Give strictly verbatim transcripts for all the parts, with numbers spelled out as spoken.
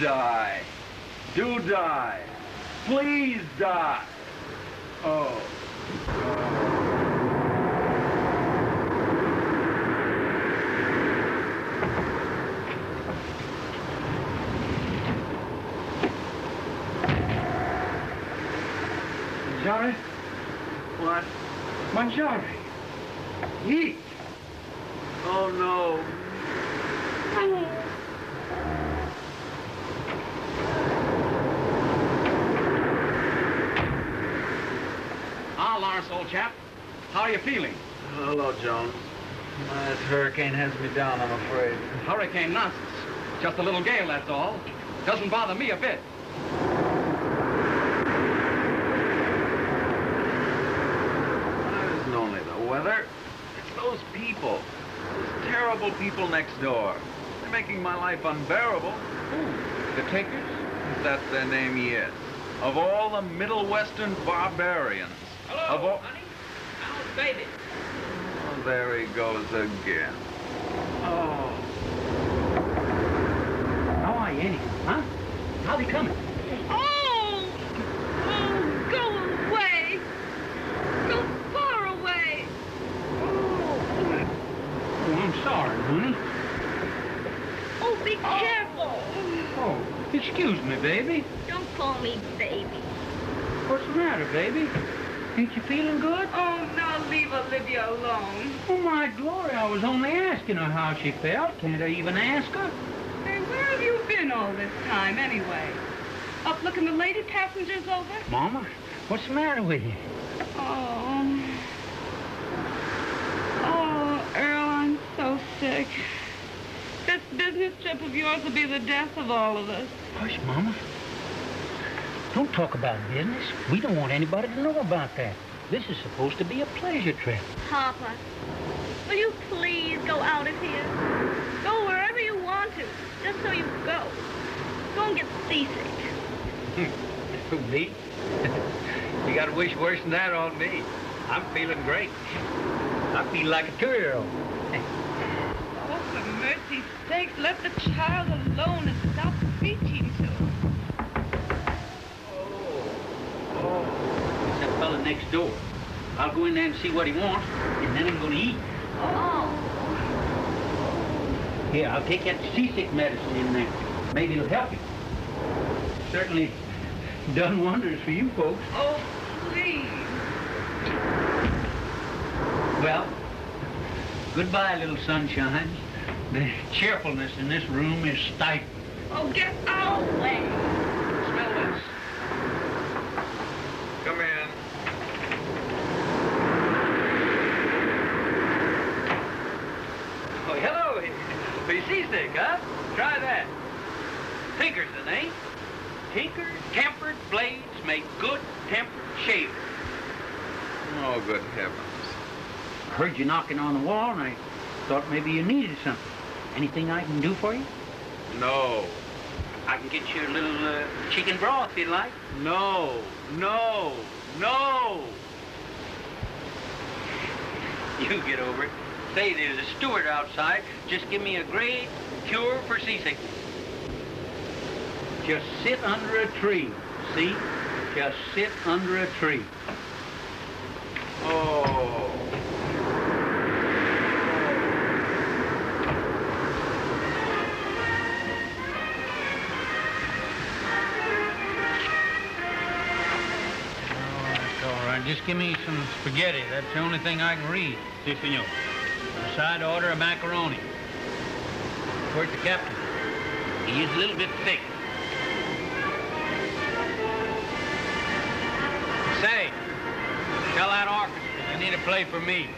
die. Do die. Please die. Oh. Manjari? What? Manjari. Eat. Oh, no. Ah, Lawrence, old chap. How are you feeling? Hello, Jones. Uh, this hurricane has me down, I'm afraid. Hurricane nonsense. Just a little gale, that's all. Doesn't bother me a bit. Weather. It's those people, those terrible people next door. They're making my life unbearable. Ooh, the Tinkers? That's their name, yes. Of all the Middle Western barbarians. Hello, of all... honey. How's baby? Oh, there he goes again. Oh. How are you, Annie? Huh? How's he coming? Oh! Oh, go away! I'm sorry, honey. Oh, be careful. Oh. Oh, excuse me, baby. Don't call me baby. What's the matter, baby? Ain't you feeling good? Oh, now leave Olivia alone. Oh, my glory, I was only asking her how she felt. Can't I even ask her? Hey, where have you been all this time, anyway? Up looking the lady passengers over? Mama, what's the matter with you? Oh. Oh, Earl. I'm so sick. This business trip of yours will be the death of all of us. Hush, Mama. Don't talk about business. We don't want anybody to know about that. This is supposed to be a pleasure trip. Papa, will you please go out of here? Go wherever you want to, just so you go. Go and get seasick. Who, me? You got a wish worse than that on me. I'm feeling great. I feel like a two-year-old. Oh, for mercy's sake, let the child alone and stop preaching to him. Oh, oh. It's that fella next door. I'll go in there and see what he wants, and then I'm going to eat. Oh. Here, I'll take that seasick medicine in there. Maybe it'll help you. Certainly done wonders for you folks. Oh, please. Well, goodbye, little sunshine. The cheerfulness in this room is stifling. Oh, get out of the way. Smell this. Come in. Oh, hello. He's seasick, huh? Try that. Tinker's the name. Tinker, tempered blades make good tempered shavers. Oh, good heavens. I heard you knocking on the wall, and I thought maybe you needed something. Anything I can do for you? No. I can get you a little uh, chicken broth, if you like. No, no, no. You get over it. Say, there's a steward outside. Just give me a great cure for seasickness. Just sit under a tree, see? Just sit under a tree. Oh. Just give me some spaghetti. That's the only thing I can read. Si, senor. A side order of macaroni. Where's the captain? He is a little bit thick. Say, tell that orchestra they need to play for me.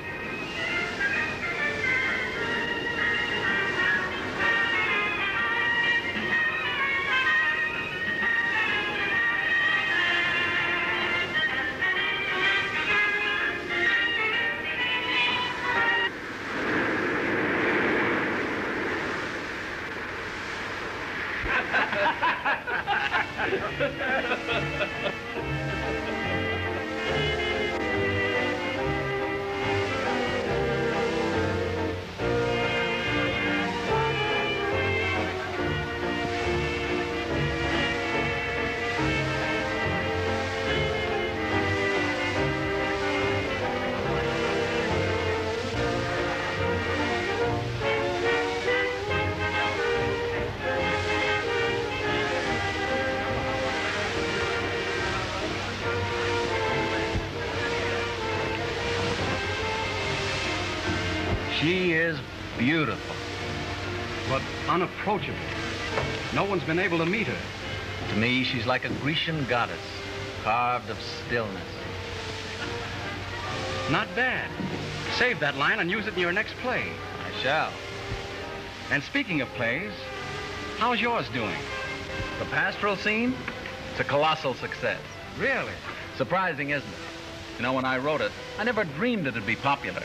She is beautiful, but unapproachable. No one's been able to meet her. To me, she's like a Grecian goddess, carved of stillness. Not bad. Save that line and use it in your next play. I shall. And speaking of plays, how's yours doing? The pastoral scene? It's a colossal success. Really? Surprising, isn't it? You know, when I wrote it, I never dreamed it'd be popular.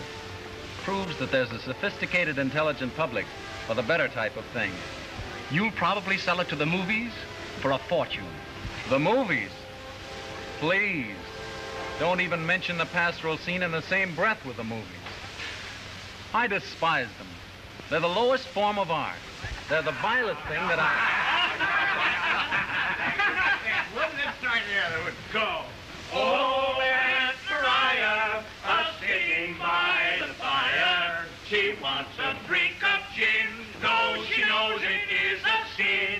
Proves that there's a sophisticated, intelligent public for the better type of thing. You'll probably sell it to the movies for a fortune. The movies? Please. Don't even mention the pastoral scene in the same breath with the movies. I despise them. They're the lowest form of art. They're the vilest thing that I... Wouldn't it start here? They would go. Oh, Aunt Mariah, a-sitting by the fire. She wants a drink of gin, though she knows it is a sin.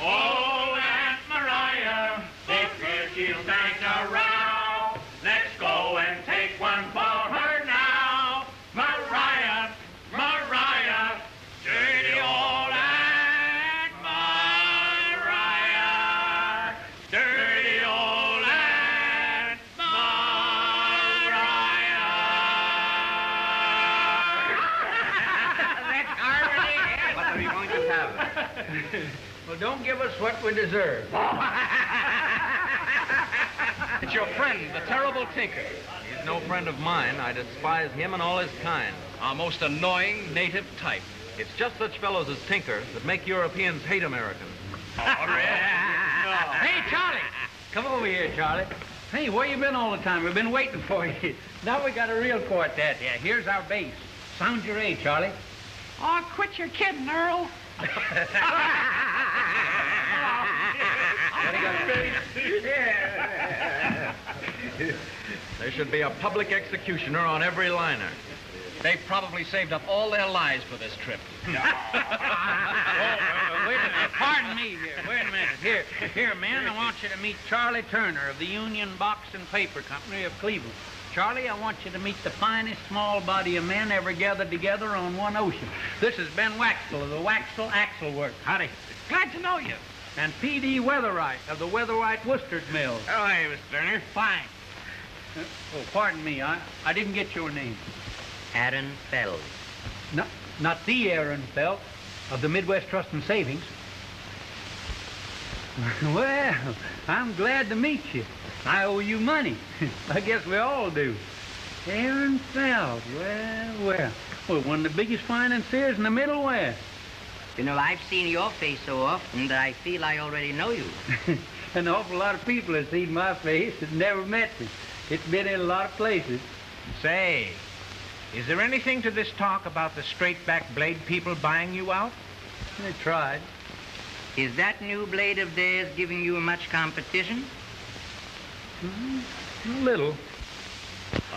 Oh, Aunt Mariah, if here she'll bang around. Let's go and take one for her now. Mariah, Mariah, dirty old Aunt Mariah. Dirty old Aunt Mariah. That's harmony. What are you going to have it? Well, don't give us what we deserve. It's your friend, the terrible Tinker. He's no friend of mine. I despise him and all his kind. Our most annoying native type. It's just such fellows as Tinker that make Europeans hate Americans. Oh, really? No. Hey, Charlie! Come over here, Charlie. Hey, where you been all the time? We've been waiting for you. Now we got a real quartet. Yeah, here's our bass. Sound your A, Charlie. Oh, quit your kidding, Earl. There should be a public executioner on every liner. They probably saved up all their lives for this trip. No. Oh, wait a minute. Pardon me here. Wait a minute. Here, here, man, I want you to meet Charlie Turner of the Union Box and Paper Company of Cleveland. Charlie, I want you to meet the finest small body of men ever gathered together on one ocean. This is Ben Waxel of the Waxel Axle Works. Howdy. Glad to know you. And P D Weatherite of the Weatherite Worcesters Mill. How are you, Mister Turner? Fine. Uh, oh, pardon me. I, I didn't get your name. Aaron Feld. No, not the Aaron Feld of the Midwest Trust and Savings. Well, I'm glad to meet you. I owe you money. I guess we all do. Aaron Feld, well, well. Well, one of the biggest financiers in the Middle West. You know, I've seen your face so often that I feel I already know you. An awful lot of people have seen my face and never met me. It's been in a lot of places. Say, is there anything to this talk about the straight back blade people buying you out? They tried. Is that new blade of theirs giving you much competition? Mm-hmm. A little.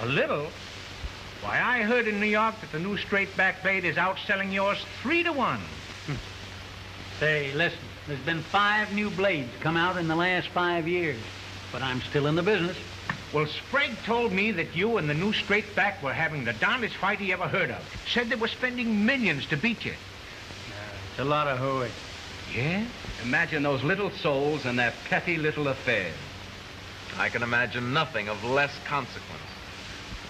A little? Why, I heard in New York that the new straight back blade is outselling yours three to one. Say, listen, there's been five new blades come out in the last five years, but I'm still in the business. Well, Sprague told me that you and the new straight back were having the darndest fight he ever heard of. Said they were spending millions to beat you. Uh, it's a lot of hooey. Yeah? Imagine those little souls and their petty little affairs. I can imagine nothing of less consequence.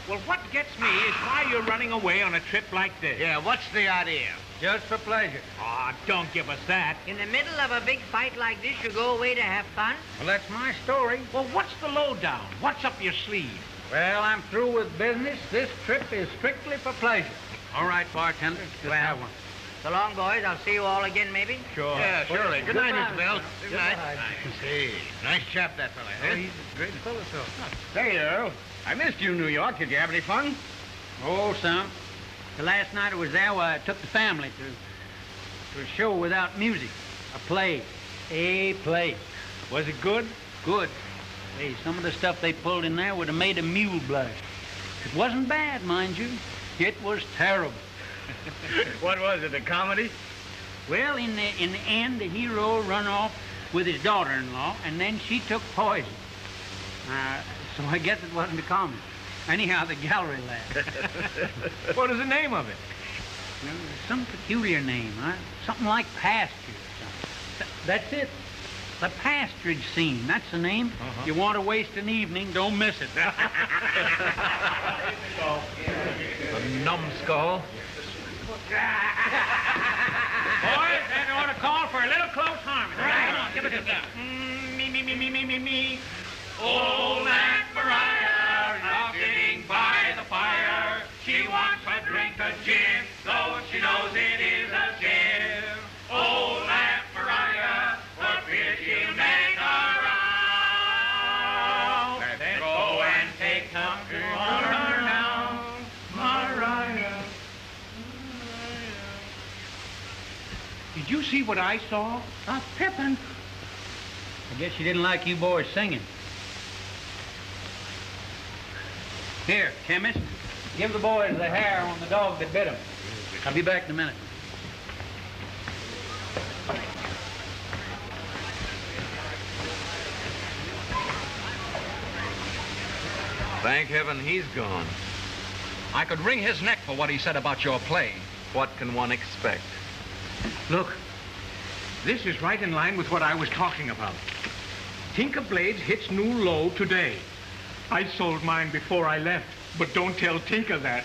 Well, what gets me is why you're running away on a trip like this. Yeah, what's the idea? Just for pleasure. Aw, oh, don't give us that. In the middle of a big fight like this, you go away to have fun? Well, that's my story. Well, what's the lowdown? What's up your sleeve? Well, I'm through with business. This trip is strictly for pleasure. All right, bartender. Just well, have one. So long, boys. I'll see you all again, maybe? Sure. Yeah, surely. Good, good night, Mister Bell. Good, good night. night. Hey, nice chap, that fella. Oh, he's a great fella, so. Hey, Earl. I missed you in New York. Did you have any fun? Oh, some. The last night I was there, well, I took the family to, to a show without music. A play. A play. Was it good? Good. Hey, some of the stuff they pulled in there would have made a mule blush. It wasn't bad, mind you. It was terrible. What was it, a comedy? Well, in the, in the end, the hero run off with his daughter-in-law, and then she took poison. Uh, so I guess it wasn't a comedy. Anyhow, the gallery laughed. What is the name of it? No, there's some peculiar name, huh? Something like pasture or something. Th that's it. The pasturage scene, that's the name. Uh-huh. You want to waste an evening, don't miss it. A numbskull. Boys, that ought to call for a little close harmony. Right. Come on, give it up. Mm, me, me, me, me, me, me, me. Old Aunt Mariah, knocking by the fire. She wants a drink of gin, though she knows it is a gin. Old Aunt Mariah, what beer she'll make around. Let's, Let's go and take some to honor now. Mariah. Mariah. Did you see what I saw? A pippin. I guess she didn't like you boys singing. Here, chemist, give the boys the hair on the dog that bit him. I'll be back in a minute. Thank heaven he's gone. I could wring his neck for what he said about your play. What can one expect? Look, this is right in line with what I was talking about. Tinker Blades hits new low today. I sold mine before I left, but don't tell Tinker that.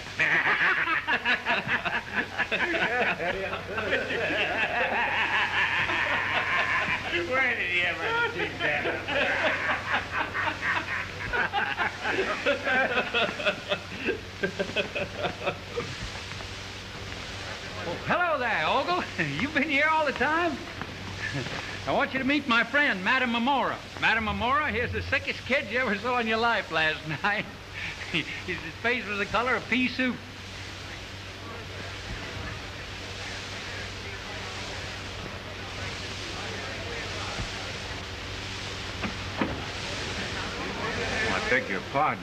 Where did he ever think that? Well, hello there, Ogle. You've been here all the time? I want you to meet my friend, Madame Momora. Madame Momora, here's the sickest kid you ever saw in your life last night. His face was the color of pea soup. I beg your pardon.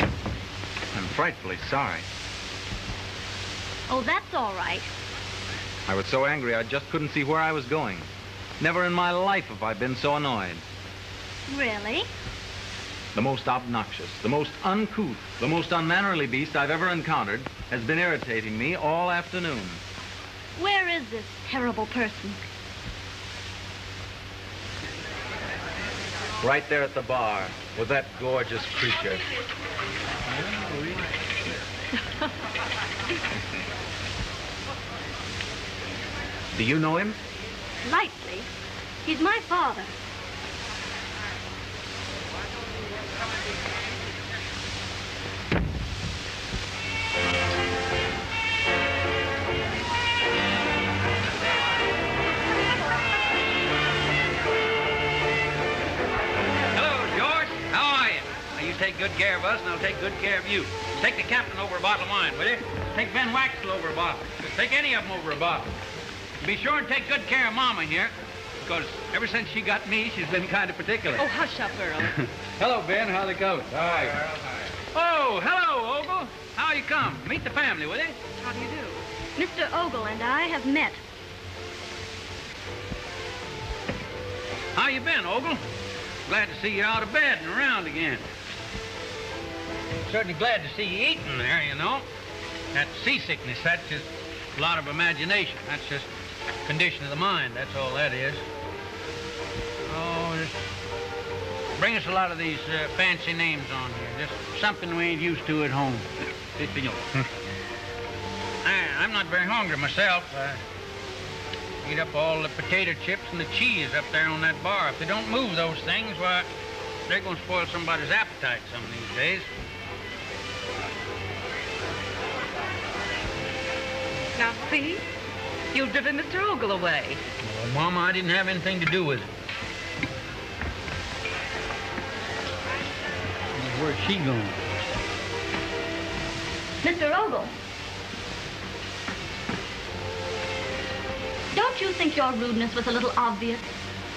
I'm frightfully sorry. Oh, that's all right. I was so angry, I just couldn't see where I was going. Never in my life have I been so annoyed. Really? The most obnoxious, the most uncouth, the most unmannerly beast I've ever encountered has been irritating me all afternoon. Where is this terrible person? Right there at the bar with that gorgeous creature. Do you know him? Lightly. He's my father. Hello, George. How are you? Now, you take good care of us, and I'll take good care of you. Take the captain over a bottle of wine, will you? Take Ben Waxel over a bottle. Take any of them over a bottle. Be sure and take good care of Mama here, because ever since she got me, she's been kind of particular. Oh, hush up, Earl. Hello, Ben. How's it going? Hi. Oh, hello, Ogle. How you come? Meet the family, will you? How do you do? Mister Ogle and I have met. How you been, Ogle? Glad to see you out of bed and around again. Certainly glad to see you eating there, you know. That seasickness, that's just a lot of imagination. That's just condition of the mind, that's all that is. Oh, just bring us a lot of these uh, fancy names on here. Just something we ain't used to at home. I, I'm not very hungry myself. I eat up all the potato chips and the cheese up there on that bar. If they don't move those things, why, they're going to spoil somebody's appetite some of these days. Now, see? You've driven Mister Ogle away. Oh, Mama, I didn't have anything to do with it. Where's she going? Mister Ogle. Don't you think your rudeness was a little obvious?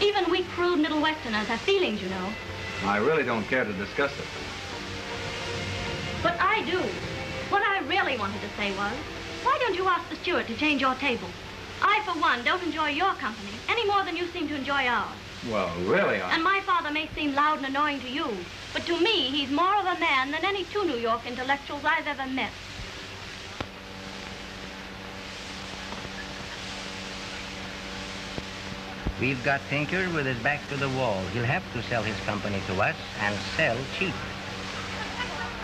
Even we crude Middle Westerners have feelings, you know. I really don't care to discuss it. But I do. What I really wanted to say was, why don't you ask the steward to change your table? I, for one, don't enjoy your company any more than you seem to enjoy ours. Well, really, I... And my father may seem loud and annoying to you, but to me, he's more of a man than any two New York intellectuals I've ever met. We've got Tinker with his back to the wall. He'll have to sell his company to us and sell cheap.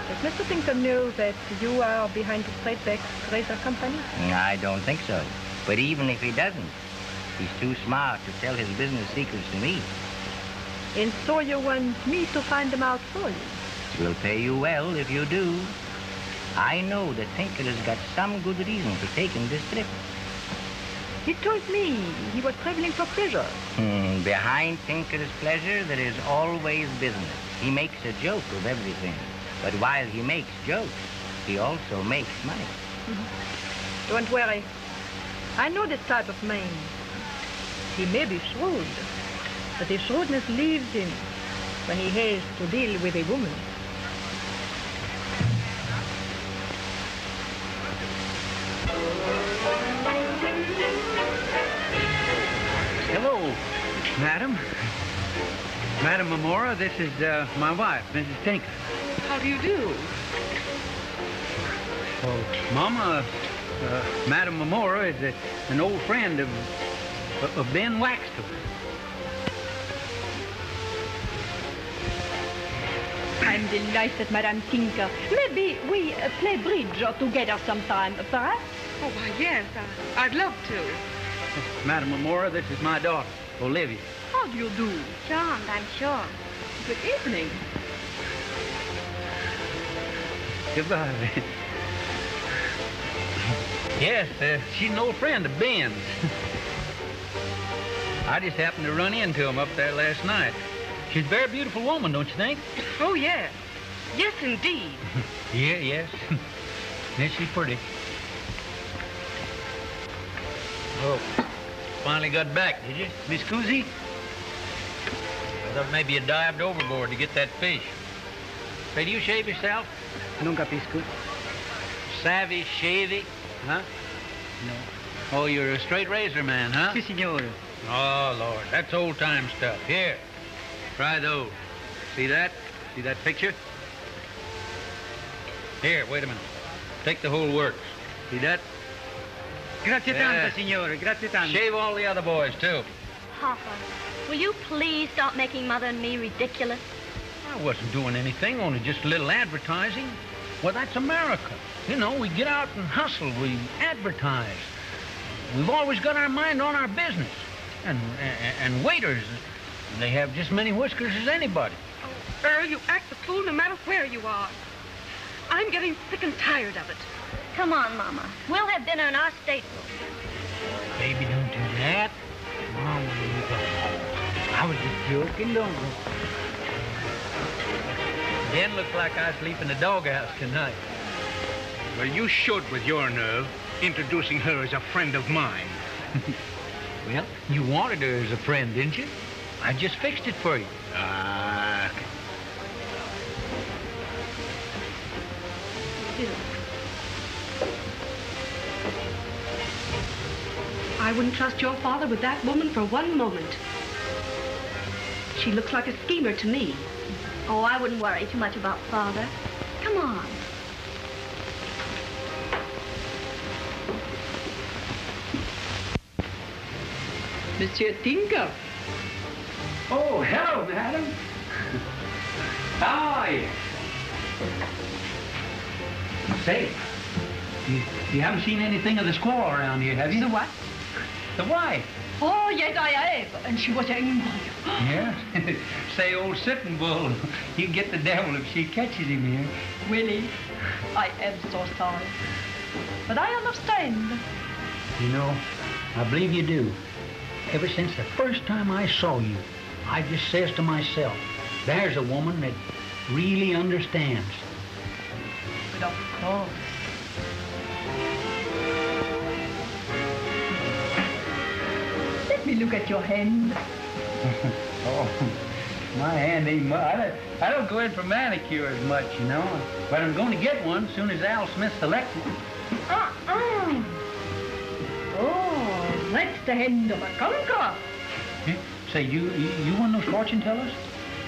Is Mister Tinker knew that you are behind the Straight Back Razor Company? I don't think so. But even if he doesn't, he's too smart to tell his business secrets to me. And so you want me to find them out for you? We'll pay you well if you do. I know that Tinker has got some good reason for taking this trip. He told me he was traveling for pleasure. Hmm, behind Tinker's pleasure, there is always business. He makes a joke of everything. But while he makes jokes, he also makes money. Mm-hmm. Don't worry. I know this type of man. He may be shrewd, but his shrewdness leaves him when he has to deal with a woman. Hello, madam. Madame Momora, this is uh, my wife, Missus Tinker. How do you do? Well, Mama, uh, Madame Momora is a, an old friend of, of Ben Waxel. I'm delighted, Madame Tinker. Maybe we uh, play bridge or together sometime, perhaps? Oh, why, yes, I, I'd love to. Madame Momora, this is my daughter, Olivia. How do you do? Charmed, I'm sure. Good evening. Goodbye. Yes, uh, she's an old friend of Ben's. I just happened to run into him up there last night. She's a very beautiful woman, don't you think? Oh, yeah. Yes, indeed. Yeah, yes. Yes, she's pretty. Oh, finally got back, did you, Miss Cousy? I thought maybe you dived overboard to get that fish. Hey, do you shave yourself? Nunca pisco. Savvy, shavy? Huh? No. Oh, you're a straight razor man, huh? Si, senor. Oh, Lord, that's old-time stuff. Here, try those. See that? See that picture? Here, wait a minute. Take the whole works. See that? Grazie tanto, signore. Grazie tanto. Shave all the other boys, too. Papa, will you please stop making Mother and me ridiculous? I wasn't doing anything, only just a little advertising. Well, that's America. You know, we get out and hustle, we advertise. We've always got our mind on our business. And, and, and waiters, they have just as many whiskers as anybody. Oh, Earl, you act the fool no matter where you are. I'm getting sick and tired of it. Come on, Mama. We'll have dinner in our stateroom. Baby, don't do that. Mama, you go. I was just joking, don't I? Ben, looks like I sleep in the doghouse tonight. Well, you should, with your nerve, introducing her as a friend of mine. Well, you wanted her as a friend, didn't you? I just fixed it for you. Ah. I wouldn't trust your father with that woman for one moment. She looks like a schemer to me. Oh, I wouldn't worry too much about Father. Come on. Monsieur Tinker. Oh, hello, madam. How are you? Say, you, you haven't seen anything of the squaw around here, have you? The what? The wife. Oh, yes, I have. And she was angry. Yes? Say, old Sitting Bull, you get the devil if she catches him here. Willie, I am so sorry. But I understand. You know, I believe you do. Ever since the first time I saw you, I just says to myself, there's a woman that really understands. But of course. Let me look at your hand. Oh, my hand ain't much. I don't, I don't go in for manicures much, you know. But I'm going to get one as soon as Al Smith's elected. Uh-uh. Oh, that's the hand of a conqueror. Say, so you, you, you one of those fortune tellers?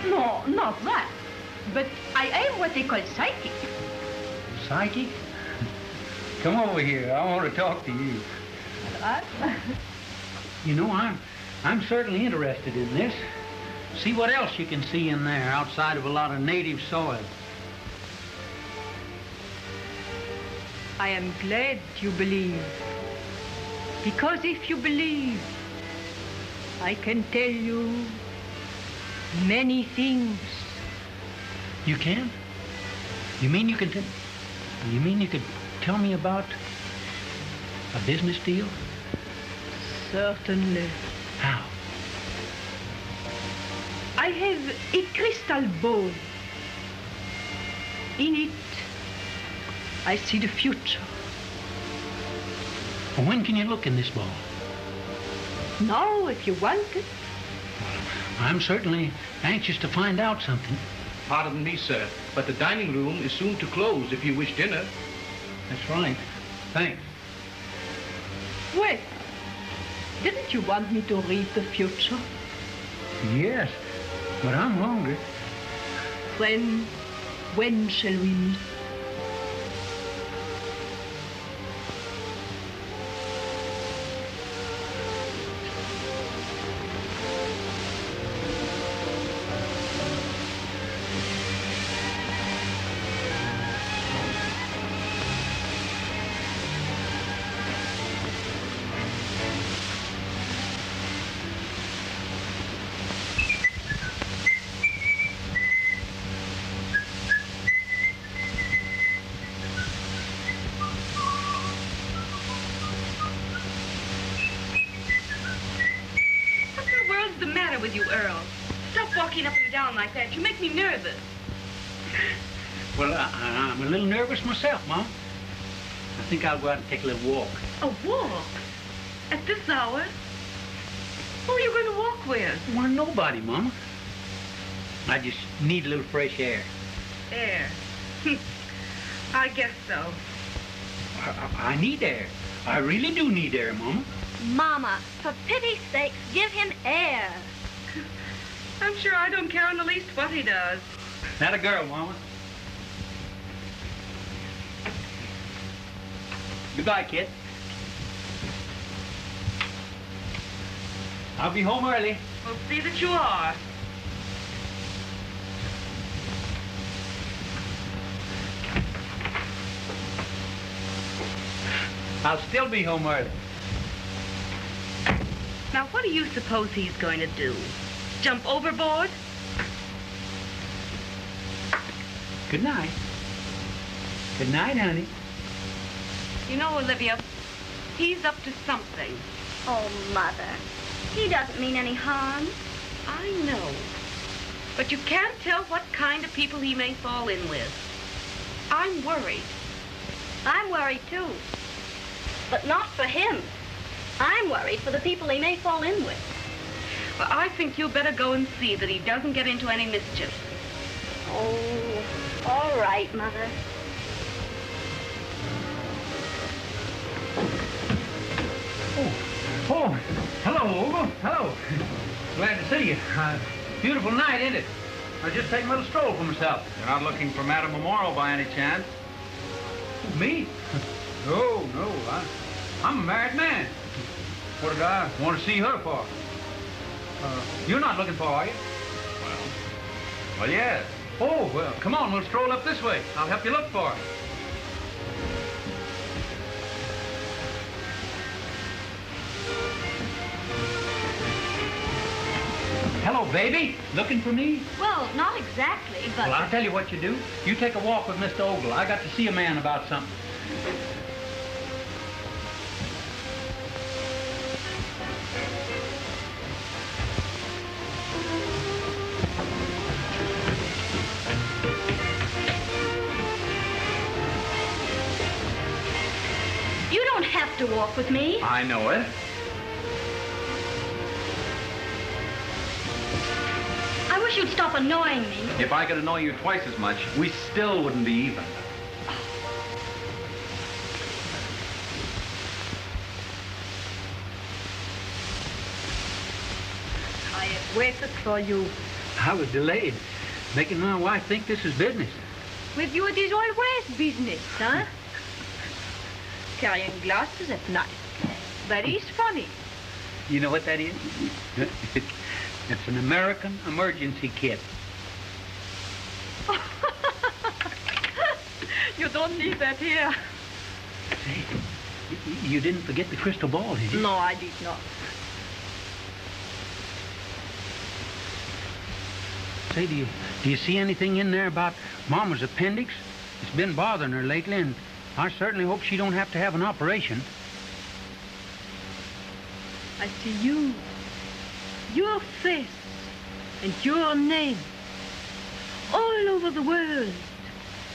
No, not that. But I am what they call psychic. Psychic? Come over here. I want to talk to you. What? You know, I'm, I'm certainly interested in this. See what else you can see in there outside of a lot of native soil. I am glad you believe. Because if you believe, I can tell you many things. You can? You mean you can tell... You mean you could tell me about a business deal? Certainly. How? I have a crystal ball. In it, I see the future. When can you look in this ball? Now, if you want it. I'm certainly anxious to find out something. Pardon me, sir, but the dining room is soon to close if you wish dinner. That's right. Thanks. Well, didn't you want me to read the future? Yes, but I'm hungry. When, when shall we meet? Myself, Mom. I think I'll go out and take a little walk. A walk? At this hour? Who are you going to walk with? Well, nobody, Mama. I just need a little fresh air. Air? I guess so. I, I need air. I really do need air, Mama. Mama, for pity's sakes, give him air. I'm sure I don't care in the least what he does. Not a girl, Mama. Goodbye, kid. I'll be home early. We'll see that you are. I'll still be home early. Now, what do you suppose he's going to do? Jump overboard? Good night. Good night, honey. You know, Olivia, he's up to something. Oh, Mother, he doesn't mean any harm. I know, but you can't tell what kind of people he may fall in with. I'm worried. I'm worried, too, but not for him. I'm worried for the people he may fall in with. Well, I think you better go and see that he doesn't get into any mischief. Oh, all right, Mother. Oh, oh, hello, Ogle. Hello. Glad to see you. Uh, beautiful night, isn't it? I was just taking a little stroll for myself. You're not looking for Madame Momora by any chance? Me? No, no. I, I'm a married man. What did I want to see her for? Uh, you're not looking for her, are you? Well, well, yes. Oh, well, come on. We'll stroll up this way. I'll help you look for her. Hello, baby. Looking for me? Well, not exactly, but... Well, I'll tell you what you do. You take a walk with Mister Ogle. I got to see a man about something. You don't have to walk with me. I know it. You'd stop annoying me. If I could annoy you twice as much, we still wouldn't be even. I have waited for you. I was delayed, making my wife think this is business. With you, it is always business, huh? Carrying glasses at night. That is funny. You know what that is? It's an American emergency kit. You don't need that here. Say, you didn't forget the crystal ball, did you? No, I did not. Say, do you, do you see anything in there about Mama's appendix? It's been bothering her lately, and I certainly hope she don't have to have an operation. I see you, your face, and your name all over the world,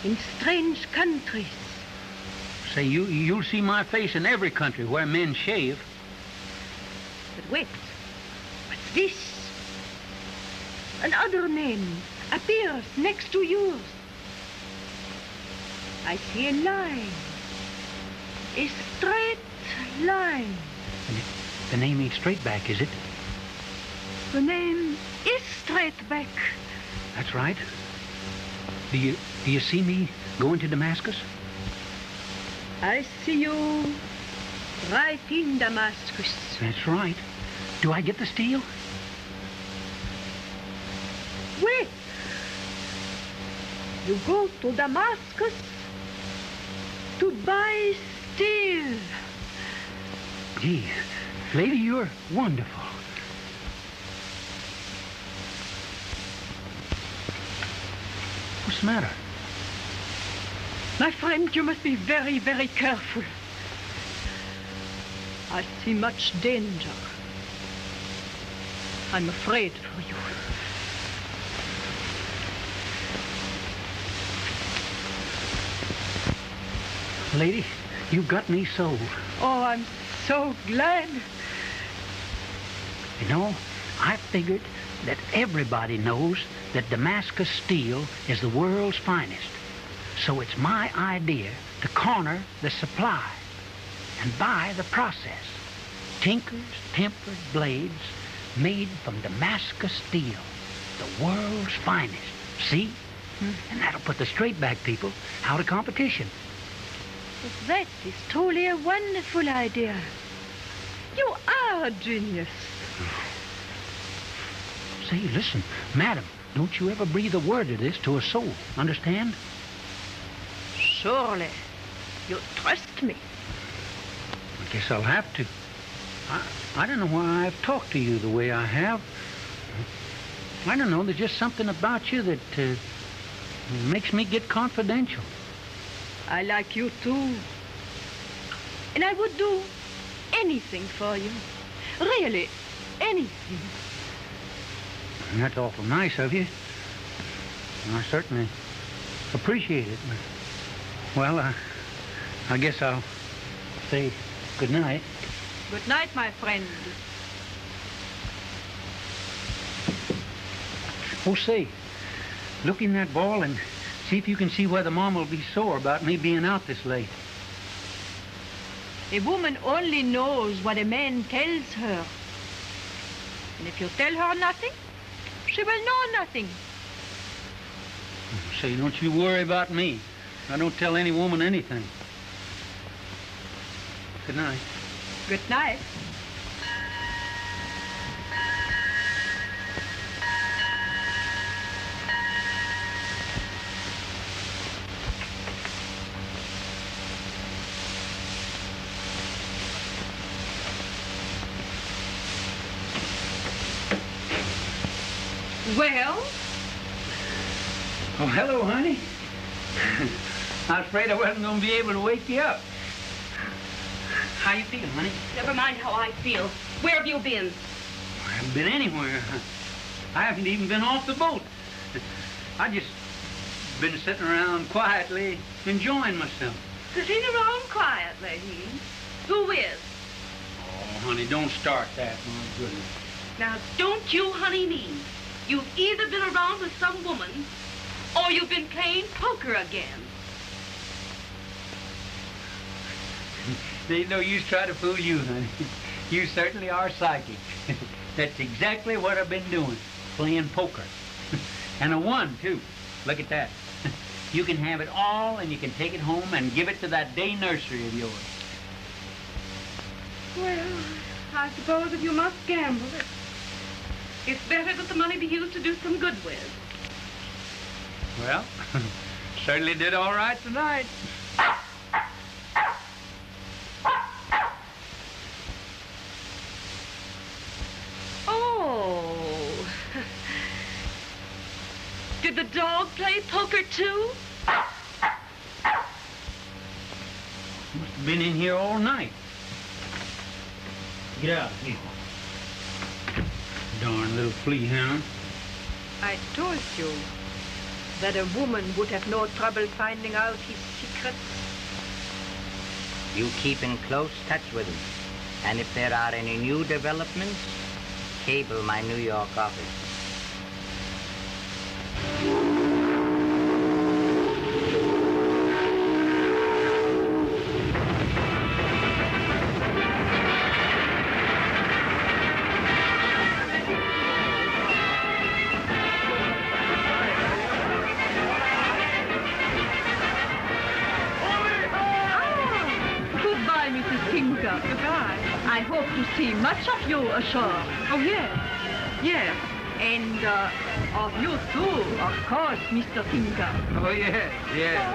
in strange countries. Say, you, you'll see my face in every country where men shave. But wait, what's this? Another name appears next to yours. I see a line, a straight line. The name ain't straight back, is it? The name is straight back. That's right. Do you, do you see me going to Damascus? I see you right in Damascus. That's right. Do I get the steel? Wait. You go to Damascus to buy steel. Gee, lady, you're wonderful. What's the matter? My friend, you must be very, very careful. I see much danger. I'm afraid for you. Lady, you've got me sold. Oh, I'm so glad. You know, I figured that everybody knows that Damascus steel is the world's finest. So it's my idea to corner the supply and buy the process. Tinker's tempered blades made from Damascus steel, the world's finest. See? Hmm. And that'll put the straight back people out of competition. That is truly a wonderful idea. You are a genius. Say, listen, madam, don't you ever breathe a word of this to a soul, understand? Surely. You trust me. I guess I'll have to. I, I don't know why I've talked to you the way I have. I don't know, there's just something about you that uh, makes me get confidential. I like you, too. And I would do anything for you. Really, anything. That's awful nice of you. And I certainly appreciate it. Well, uh, I guess I'll say good night. Good night, my friend. Oh, say, look in that ball and see if you can see whether Mom will be sore about me being out this late. A woman only knows what a man tells her. And if you tell her nothing, she will know nothing. Say, don't you worry about me. I don't tell any woman anything. Good night. Good night. Well? Oh, hello, honey. I was afraid I wasn't going to be able to wake you up. How you feeling, honey? Never mind how I feel. Where have you been? I haven't been anywhere. I haven't even been off the boat. I just been sitting around quietly, enjoying myself. Sitting around quietly, hmm? Who is? Oh, honey, don't start that, my goodness. Now, don't you, honey, mean? You've either been around with some woman, or you've been playing poker again. There's no use trying to fool you, honey. You certainly are psychic. That's exactly what I've been doing, playing poker. And I won, too. Look at that. You can have it all, and you can take it home and give it to that day nursery of yours. Well, I suppose if you must gamble, it's, it's better that the money be used to do some good with. Well, certainly did all right tonight. Oh. Did the dog play poker too? Must have been in here all night. Get out of here. Darn little flea hound. I told you that a woman would have no trouble finding out his secrets. You keep in close touch with him. And if there are any new developments, cable my New York office. Ashore. Oh, yes. Yes. And uh, of you, too, of course, Mister Tinker. Oh, yes, yes.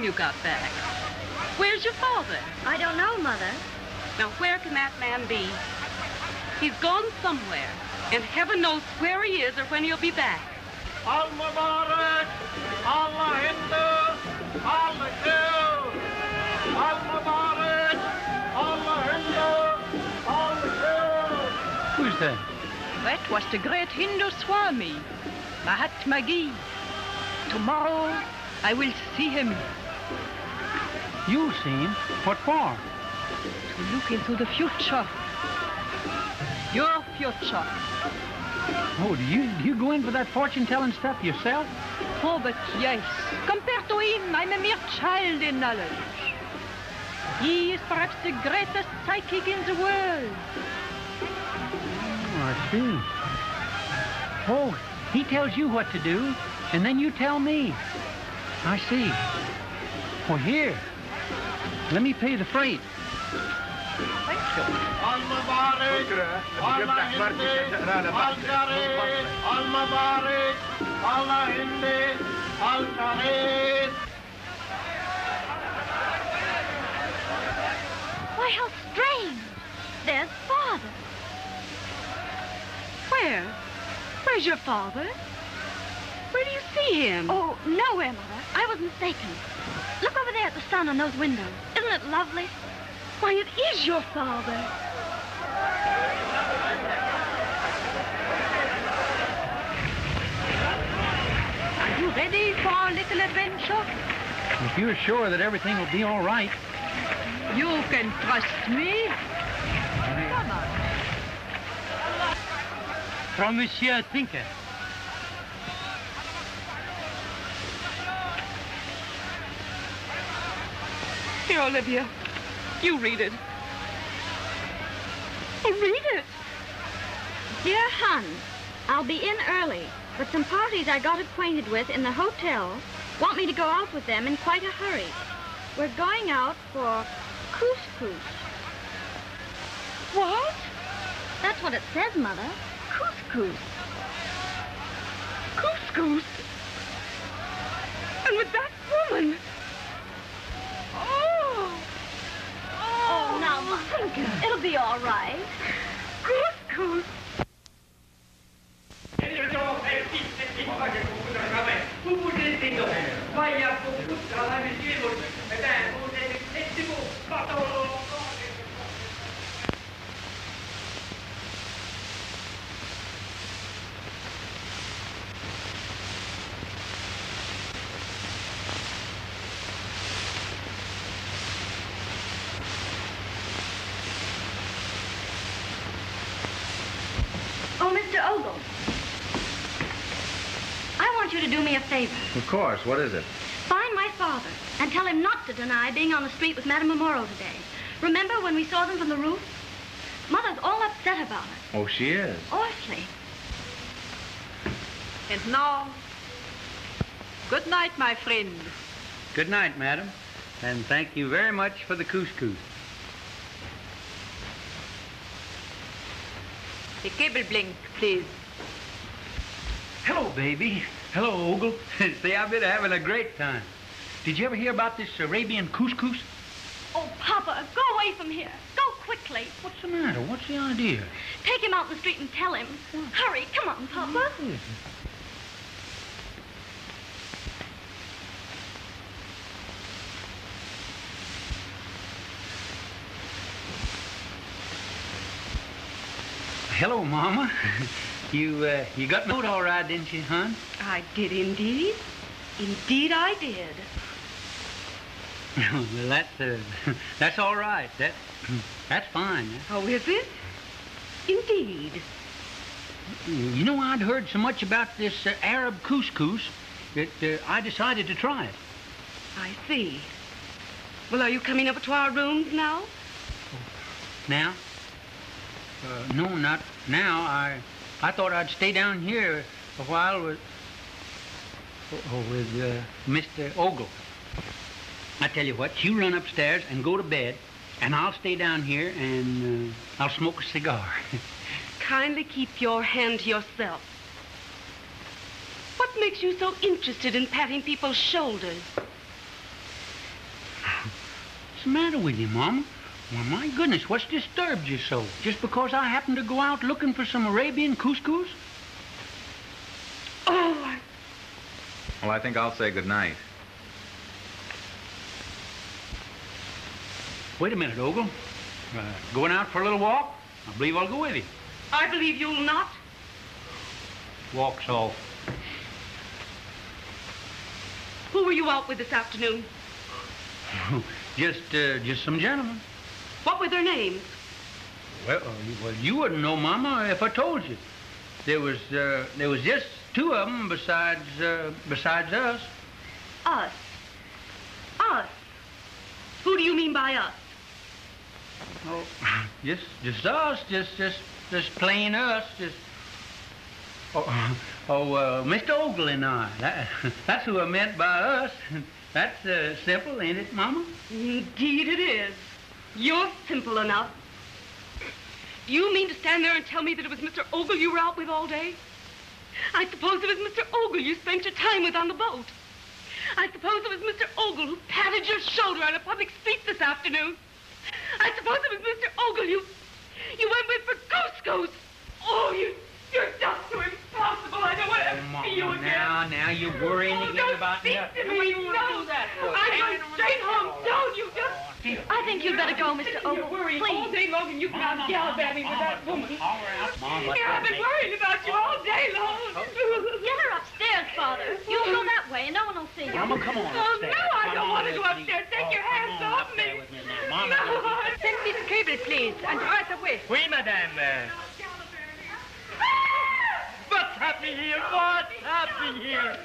You got back. Where's your father? I don't know, Mother. Now, where can that man be? He's gone somewhere, and heaven knows where he is or when he'll be back. Al-Mubarak, Al-Hindu, Al-Jew, Al-Mubarak, Al-Hindu, Al-Jew. Who's that? That was the great Hindu Swami, Mahatma Gi. Tomorrow, I will see him. You'll see him? What for? To look into the future. Your future. Oh, do you, do you go in for that fortune-telling stuff yourself? Oh, but yes. Compared to him, I'm a mere child in knowledge. He is perhaps the greatest psychic in the world. Oh, I see. Oh, he tells you what to do, and then you tell me. I see. Well, here, let me pay the freight. Thank you. Al-Mubarak, Al-Hindi, Al-Jareed, Al-Mubarak, Al-Hindi, Al-Jareed. Why, how strange. There's Father. Where? Where's your father? Where do you see him? Oh, nowhere, Mother. I was mistaken. Look over there at the sun on those windows. Isn't it lovely? Why, it is your father. Are you ready for our little adventure? If you're sure that everything will be all right. You can trust me. Come on. From Monsieur Tinker. Here, Olivia, you read it. Oh, read it. Dear Hun, I'll be in early, but some parties I got acquainted with in the hotel want me to go out with them in quite a hurry. We're going out for couscous. What? That's what it says, Mother. Couscous. Couscous? And with that woman? Oh! Oh, oh now, Mother. It'll be all right. Couscous. Oh, Mister Ogle. I want you to do me a favor. Of course. What is it? Find my father and tell him not to deny being on the street with Madame Momora today. Remember when we saw them from the roof? Mother's all upset about it. Oh, she is. Awfully. And now, good night, my friend. Good night, Madam. And thank you very much for the couscous. The cable blink, please. Hello, baby. Hello, Ogle. See, I've been having a great time. Did you ever hear about this Arabian couscous? Oh, Papa, go away from here. Go quickly. What's the matter? What's the idea? Take him out in the street and tell him. What? Hurry, come on, Papa. Hello, Mama. You, uh, you got note all right, didn't you, hon? I did indeed. Indeed I did. Well, that's, uh, that's all right. That, that's fine. Oh, is it? Indeed. You know, I'd heard so much about this uh, Arab couscous that uh, I decided to try it. I see. Well, are you coming over to our rooms now? Now? Uh, no, not now. I, I thought I'd stay down here a while with, oh, with uh, Mister Ogle. I tell you what, you run upstairs and go to bed, and I'll stay down here and uh, I'll smoke a cigar. Kindly keep your hand to yourself. What makes you so interested in patting people's shoulders? What's the matter with you, Mama? Well, my goodness, what's disturbed you so? Just because I happened to go out looking for some Arabian couscous? Oh, I... Well, I think I'll say goodnight. Wait a minute, Ogle. Uh, going out for a little walk? I believe I'll go with you. I believe you'll not. Walk's off. Who were you out with this afternoon? just, uh, just some gentlemen. What were their names? Well, uh, well, you wouldn't know, Mama, if I told you. There was, uh, there was just two of them besides, uh, besides us. Us? Us? Who do you mean by us? Oh, just, just us, just, just, just plain us, just. Oh, oh uh, Mister Ogle and I. That, that's who I meant by us. That's uh, simple, ain't it, Mama? Indeed it is. You're simple enough. Do you mean to stand there and tell me that it was Mister Ogle you were out with all day? I suppose it was Mister Ogle you spent your time with on the boat. I suppose it was Mister Ogle who patted your shoulder on a public street this afternoon. I suppose it was Mister Ogle you, you went with for couscous. Oh, you, you're just too impossible. I don't want to oh, see you again. Now, now, you worry oh, anything about me. Don't speak to me. No, I'm going straight home. Don't you just... I think you'd better go, Mister Ogle. You're worrying all day long, and you can't gallop at me with that woman. All right, Mom, let's go. I've been worrying about you all day long. Get her upstairs, Father. You'll go that way, and no one will see you. Mama, come on upstairs. Oh, no, I don't want to go upstairs. Take your hands off me. No. Send me the cable, please, and right away. Oui, madame. What's happening here? What's happening here?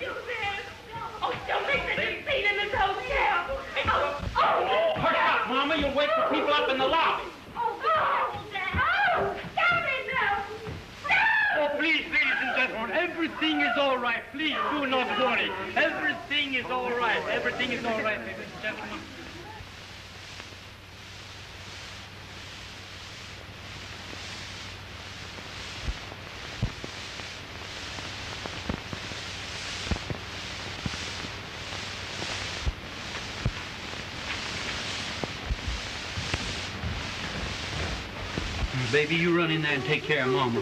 Oh, don't make such a scene in this hotel. Oh, oh, oh, hurry up, Mama. You'll wake the people up in the lobby. Oh, oh, oh, stop it now. Stop. Oh, please, ladies and gentlemen, everything is all right. Please do not worry. Everything is all right. Everything is all right, ladies and gentlemen. Baby, you run in there and take care of Mama.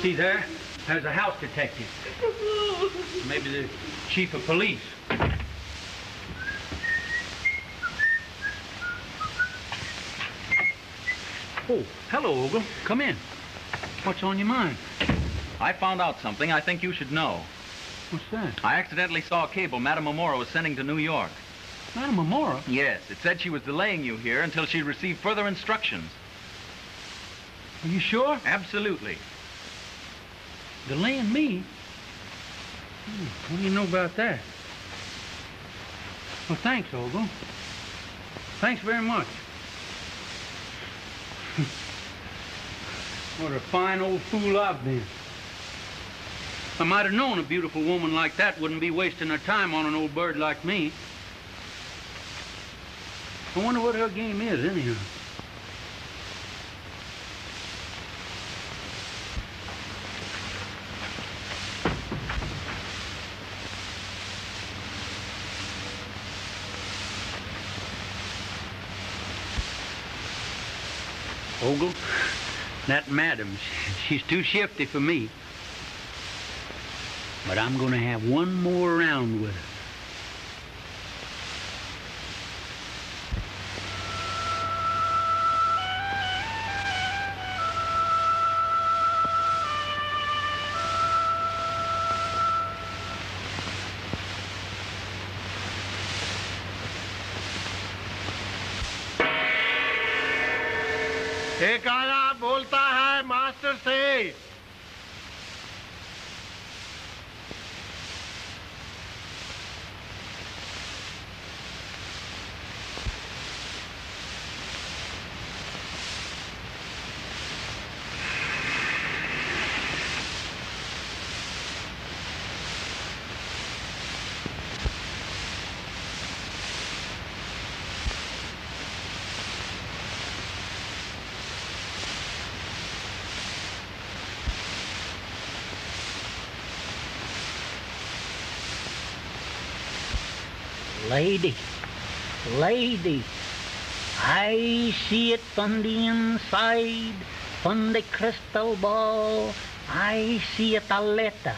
See there? There's a house detective. Maybe the chief of police. Oh, hello, Ogle. Come in. What's on your mind? I found out something I think you should know. What's that? I accidentally saw a cable Madame Momora was sending to New York. Madame Momora? Yes. It said she was delaying you here until she received further instructions. Are you sure? Absolutely. Delaying me? Hmm, what do you know about that? Well, thanks, Ogle. Thanks very much. What a fine old fool I've been. I might have known a beautiful woman like that wouldn't be wasting her time on an old bird like me. I wonder what her game is, anyhow. Ogle, that madam, she's too shifty for me. But I'm going to have one more round with her. Lady, lady, I see it from the inside, from the crystal ball, I see it a letter.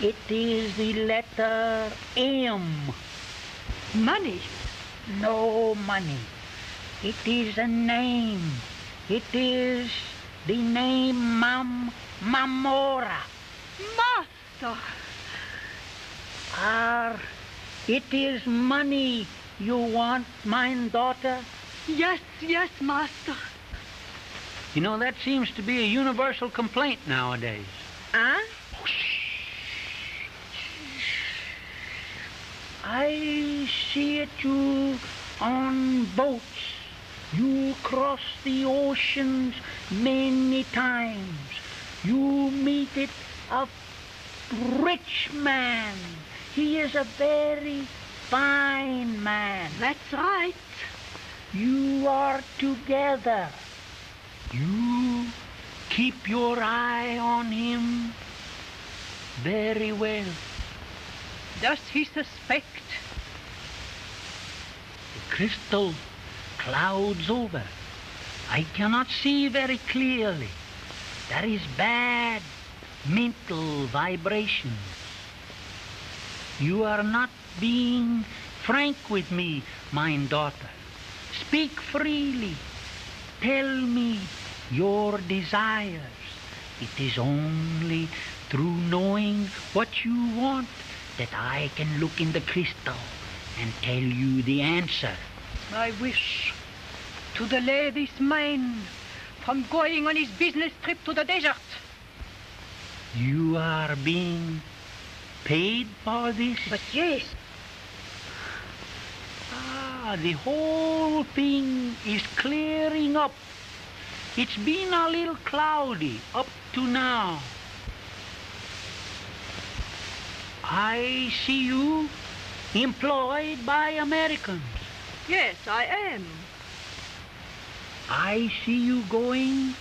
It is the letter M. Money? No money. It is a name. It is the name Mam Momora. Master! Our... It is money you want, mine daughter? Yes, yes, master. You know, that seems to be a universal complaint nowadays. Huh? I see it you on boats. You cross the oceans many times. You meet it a rich man. He is a very fine man. That's right. You are together. You keep your eye on him very well. Does he suspect? The crystal clouds over. I cannot see very clearly. There is bad mental vibration. You are not being frank with me, mine daughter. Speak freely. Tell me your desires. It is only through knowing what you want that I can look in the crystal and tell you the answer. I wish to delay this man from going on his business trip to the desert. You are being... paid for this? But yes. Ah, the whole thing is clearing up. It's been a little cloudy up to now. I see you employed by Americans. Yes, I am. I see you going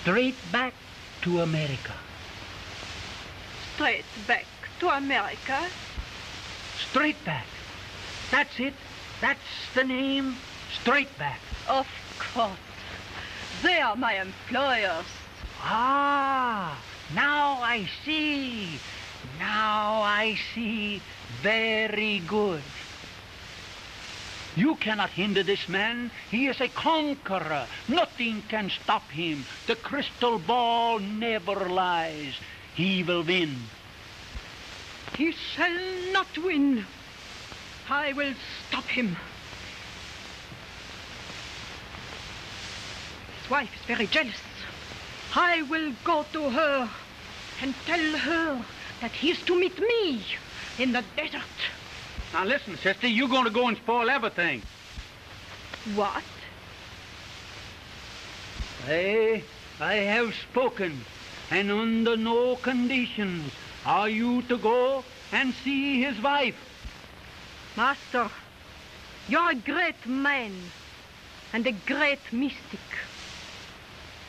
straight back to America. Straight back. To America? Straight back. That's it. That's the name. Straight back. Of course. They are my employers. Ah, now I see. Now I see. Very good. You cannot hinder this man. He is a conqueror. Nothing can stop him. The crystal ball never lies. He will win. He shall not win. I will stop him. His wife is very jealous. I will go to her and tell her that he is to meet me in the desert. Now listen, sister, you're going to go and spoil everything. What? I, I have spoken, and under no conditions are you to go and see his wife. Master, you're a great man and a great mystic.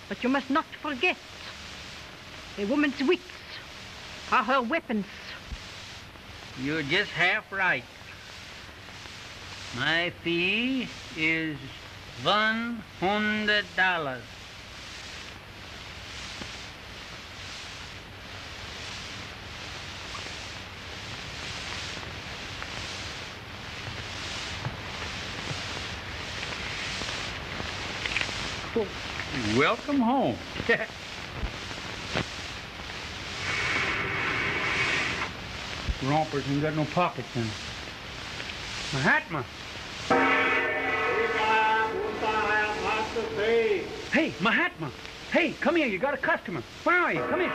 But you must not forget, a woman's wits are her weapons. You're just half right. My fee is one hundred dollars. Well, welcome home. Rompers ain't got no pockets in them. Mahatma. Hey, Mahatma. Hey, come here. You got a customer. Where are you? Come here.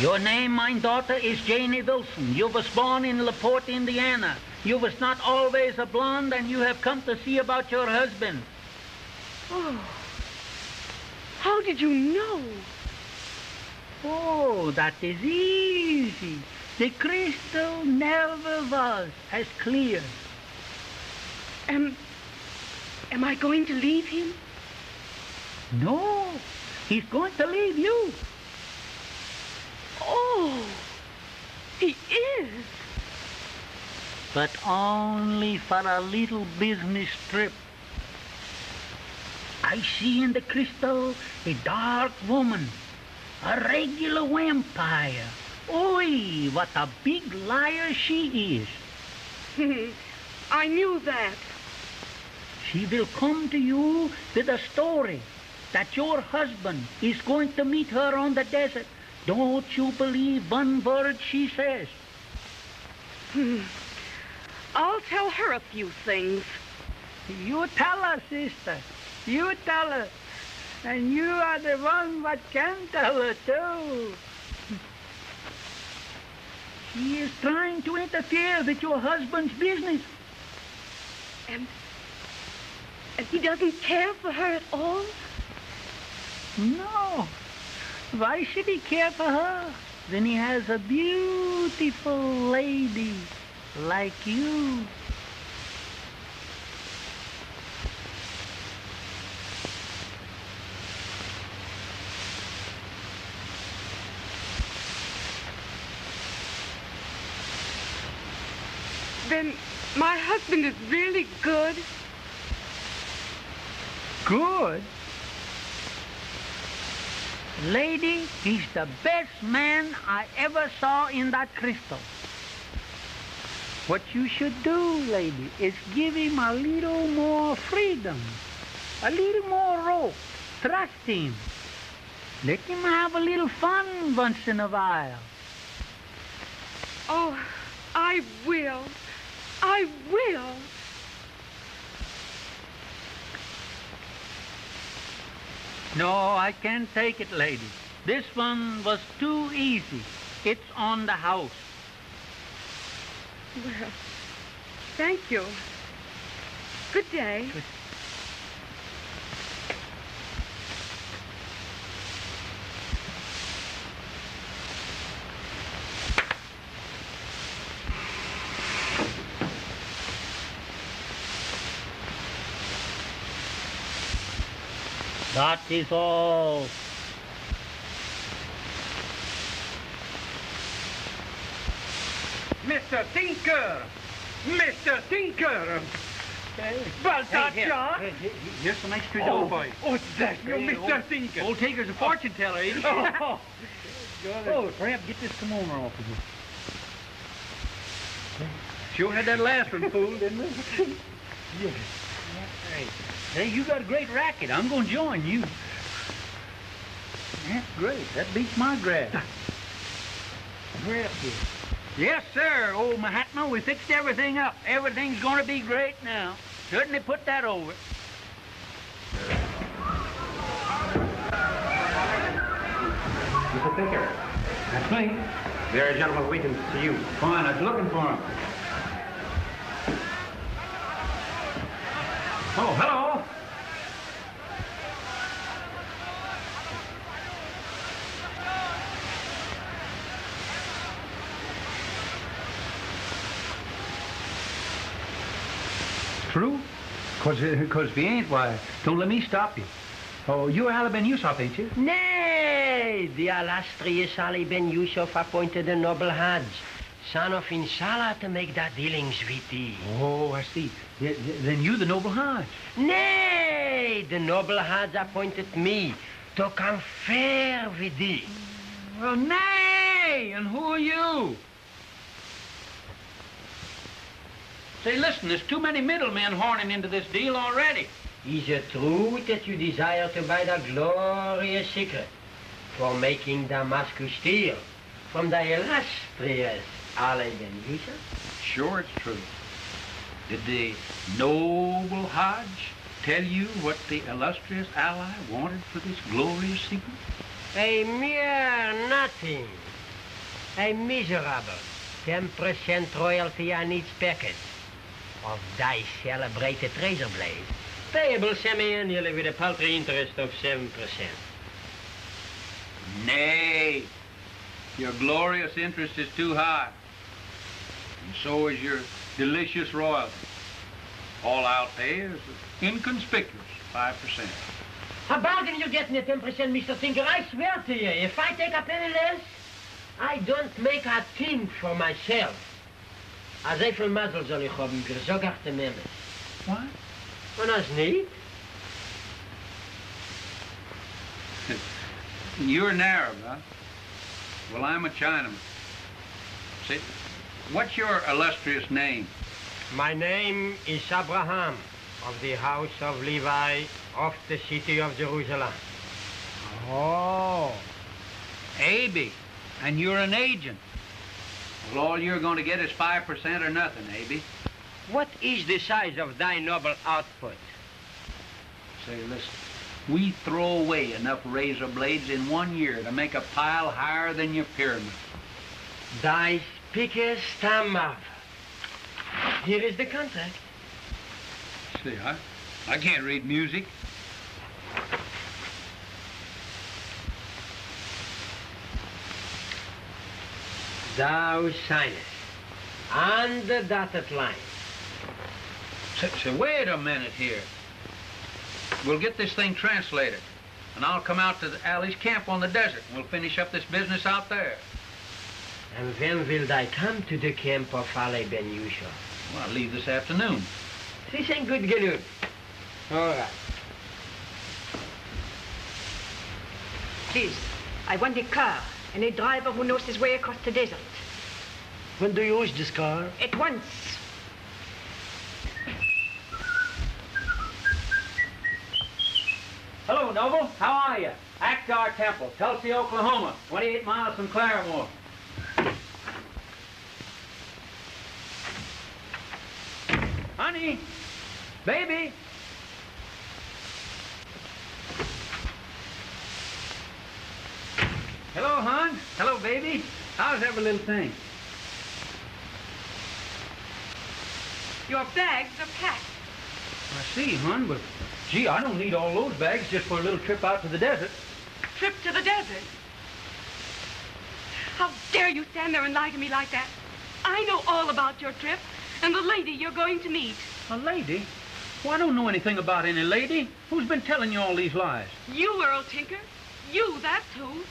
Your name, my daughter, is Janie Wilson. You was born in LaPorte, Indiana. You was not always a blonde, and you have come to see about your husband. Oh, how did you know? Oh, that is easy. The crystal never was as clear. Am, am I going to leave him? No, he's going to leave you. Oh, he is. But only for a little business trip. I see in the crystal a dark woman, a regular vampire. Oi, what a big liar she is. I knew that. She will come to you with a story that your husband is going to meet her on the desert. Don't you believe one word she says? Hmm. I'll tell her a few things. You tell her, sister. You tell her. And you are the one that can tell her, too. She is trying to interfere with your husband's business. And, and he doesn't care for her at all? No. Why should he care for her when he has a beautiful lady like you? Then my husband is really good. Good? Lady, he's the best man I ever saw in that crystal. What you should do, lady, is give him a little more freedom, a little more rope. Trust him. Let him have a little fun once in a while. Oh, I will. I will. No, I can't take it, lady. This one was too easy. It's on the house. Well, thank you. Good day. Good. That is all. Mister Tinker! Mister Tinker! Baltaccia! Hey, here. Here's some extra dough, boy. Oh, that you, Mister Tinker! Old Tinker's a fortune teller, ain't he? Oh, oh, perhaps get this kimono off of you. Sure had that last one fooled, didn't it? Yeah. Hey, you got a great racket. I'm going to join you. That's great. That beats my grab. We're up here. Yes, sir, old Mahatma. We fixed everything up. Everything's going to be great now. Shouldn't they put that over? Mister Tinker. That's me. There are gentlemen waiting to see you. Fine. I was looking for him. Oh, hello. True? Because uh, if you ain't, why, don't let me stop you. Oh, you're Ali Ben Yusuf, ain't you? Nay, the illustrious Ali Ben Yusuf appointed a noble Hajj, son of Inshallah, to make that dealings with thee. Oh, I see. Then you the noble Hajj? Nay, the noble Hajj appointed me to confer with thee. Well, nay, and who are you? Say, listen, there's too many middlemen horning into this deal already. Is it true that you desire to buy that glorious secret for making Damascus steel from the illustrious Ali Ben Yusuf? Sure, it's true. Did the noble Hajj tell you what the illustrious ally wanted for this glorious secret? A mere nothing. A miserable ten percent royalty on each package of thy celebrated razor blade, payable semi-annually with a paltry interest of seven percent. Nay, your glorious interest is too high, and so is your delicious royalty. All I'll pay is inconspicuous, five percent. A bargain you're getting at ten percent, Mister Tinker. I swear to you, if I take a penny less, I don't make a thing for myself. As I feel muzzles only hobby, you're so got the memes. What? When I was neat. You're an Arab, huh? Well, I'm a Chinaman. See, what's your illustrious name? My name is Abraham, of the house of Levi, of the city of Jerusalem. Oh, Abi, and you're an agent. Well, all you're going to get is five percent or nothing, Abi. What is the size of thy noble output? Say, listen, we throw away enough razor blades in one year to make a pile higher than your pyramid. Thy speakers stamp up. Here is the contract. See, I, I can't read music. Thou signest on the dotted line. So, so wait a minute here. We'll get this thing translated, and I'll come out to the Ali's camp on the desert, and we'll finish up this business out there. And when will I come to the camp of Ali Ben Yusuf? Well, I'll leave this afternoon. This ain't good, Gelud. All right. Please, I want the car. And a driver who knows his way across the desert. When do you use this car? At once. Hello, Noble. How are you? Akhtar Temple, Tulsi, Oklahoma, twenty-eight miles from Claremore. Honey, baby. Hello, hon. Hello, baby. How's every little thing? Your bags are packed. I see, hon, but gee, I don't need all those bags just for a little trip out to the desert. Trip to the desert? How dare you stand there and lie to me like that? I know all about your trip and the lady you're going to meet. A lady? Well, I don't know anything about any lady. Who's been telling you all these lies? You, Earl Tinker. You, that's who.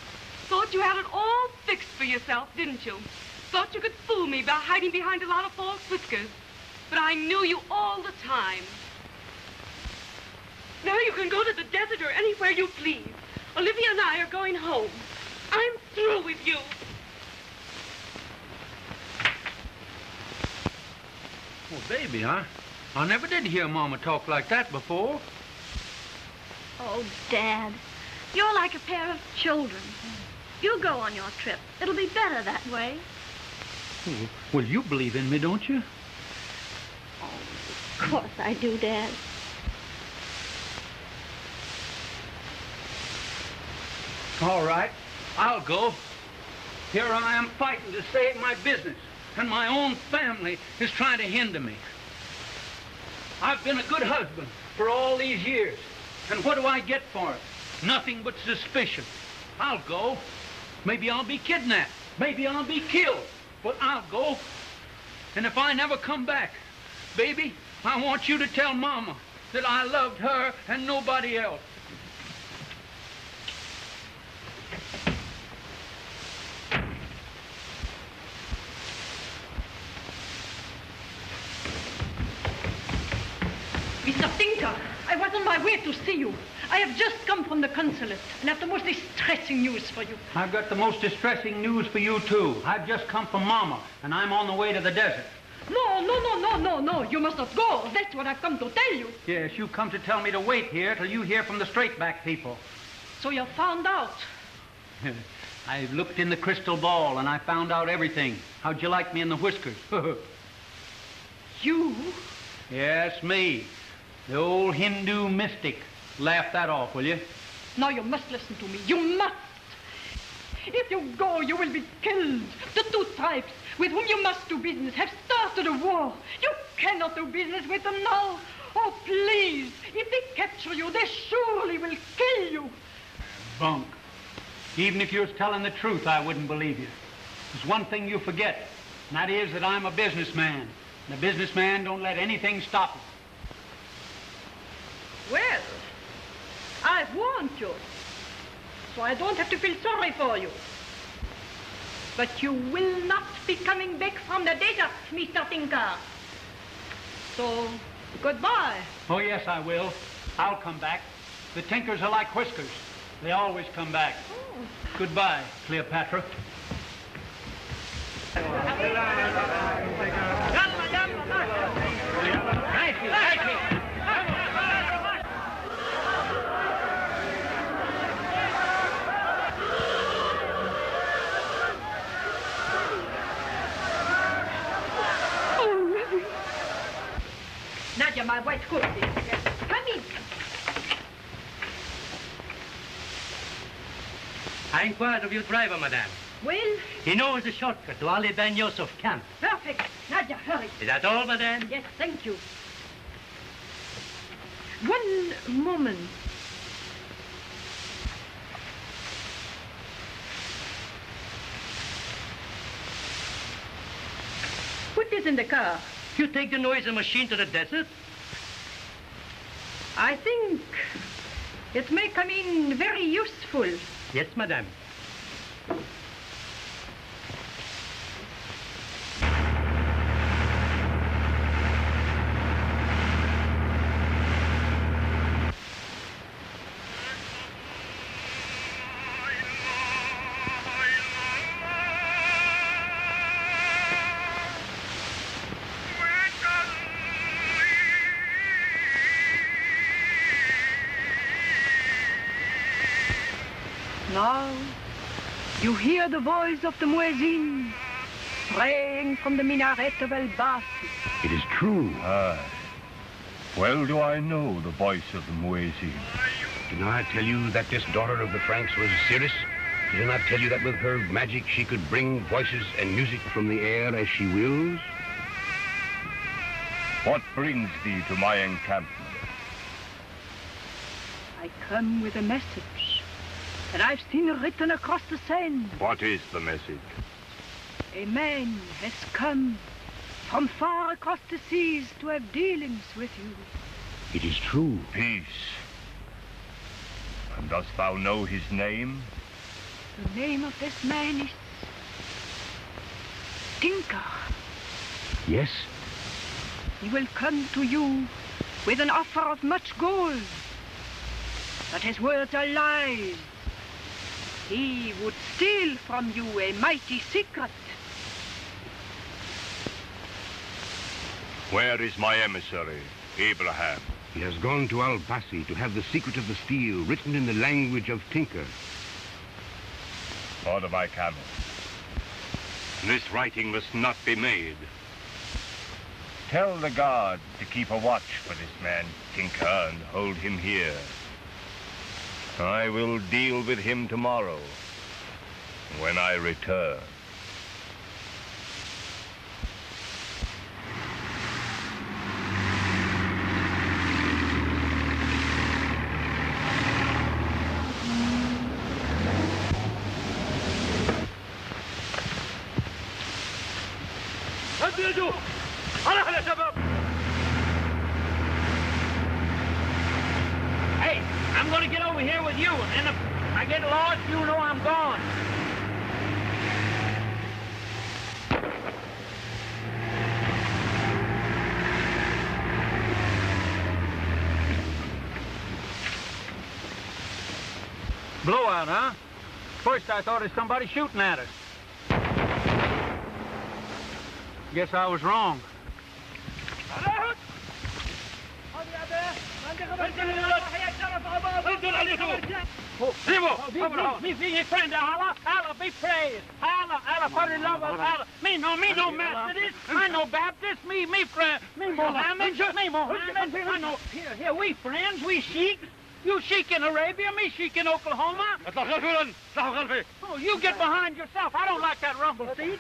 Thought you had it all fixed for yourself, didn't you? Thought you could fool me by hiding behind a lot of false whiskers. But I knew you all the time. Now you can go to the desert or anywhere you please. Olivia and I are going home. I'm through with you. Well, baby, I, I never did hear Mama talk like that before. Oh, Dad, you're like a pair of children. You go on your trip. It'll be better that way. Well, you believe in me, don't you? Oh, of course I do, Dad. All right, I'll go. Here I am fighting to save my business. And my own family is trying to hinder me. I've been a good husband for all these years. And what do I get for it? Nothing but suspicion. I'll go. Maybe I'll be kidnapped. Maybe I'll be killed. But I'll go. And if I never come back, baby, I want you to tell Mama that I loved her and nobody else. Mister Tinker, I was on my way to see you. I have just come from the consulate and have the most distressing news for you. I've got the most distressing news for you, too. I've just come from Mama, and I'm on the way to the desert. No, no, no, no, no, no. You must not go. That's what I've come to tell you. Yes, you've come to tell me to wait here till you hear from the straight back people. So you found out? I looked in the crystal ball, and I found out everything. How'd you like me in the whiskers? You? Yes, me. The old Hindu mystic. Laugh that off, will you? Now you must listen to me. You must. If you go, you will be killed. The two tribes with whom you must do business have started a war. You cannot do business with them now. Oh, please. If they capture you, they surely will kill you. Bunk. Even if you was telling the truth, I wouldn't believe you. There's one thing you forget, and that is that I'm a businessman. And a businessman don't let anything stop him. Well, I've warned you, so I don't have to feel sorry for you. But you will not be coming back from the desert, Mister Tinker. So, goodbye. Oh, yes, I will. I'll come back. The Tinkers are like whiskers. They always come back. Oh. Goodbye, Cleopatra. Thank you, thank you. Nadia, my white coat. Come in. I inquired of your driver, madame. Well? He knows the shortcut to Ali Ben Yusuf camp. Perfect. Nadia, hurry. Is that all, madame? Yes, thank you. One moment. What is in the car? You take the noisy machine to the desert? I think it may come in very useful. Yes, madame. You hear the voice of the muezzin praying from the minaret of El Basi. It is true. Aye. Well do I know the voice of the muezzin. Did I tell you that this daughter of the Franks was a seeress? Did I tell you that with her magic she could bring voices and music from the air as she wills? What brings thee to my encampment? I come with a message that I've seen written across the sand. What is the message? A man has come from far across the seas to have dealings with you. It is true. Peace. And dost thou know his name? The name of this man is Tinker. Yes? He will come to you with an offer of much gold. But his words are lies. He would steal from you a mighty secret. Where is my emissary, Abraham? He has gone to El Basi to have the secret of the steel written in the language of Tinker. Order my camel. This writing must not be made. Tell the guard to keep a watch for this man, Tinker, and hold him here. I will deal with him tomorrow, when I return. Blowout, huh? First I thought it was somebody shooting at us. Guess I was wrong. Allah be praised. Allah, Allah, for the love of Allah. Me no, me no Methodist. I no Baptist. Me, me friend. Me Mohammed. Me Mohammed. I know. Here, here, we friends. We sheep. You sheik in Arabia, me sheik in Oklahoma. Oh, you get behind yourself. I don't like that rumble seat.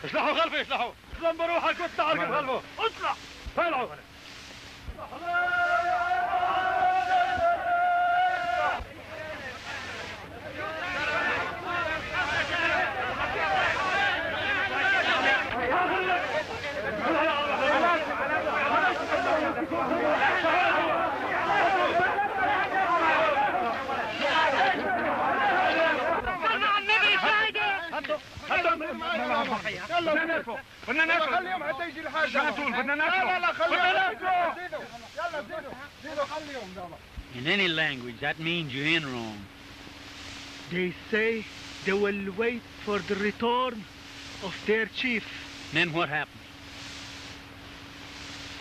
يلا نرفق بدنا نرفق خليهم حتى يجي الحاج بدنا نرفق لا لا خليهم زيدوا يلا زيدوا زيدوا خليهم يلا. In any language that means you're in wrong. They say they will wait for the return of their chief. Then what happens?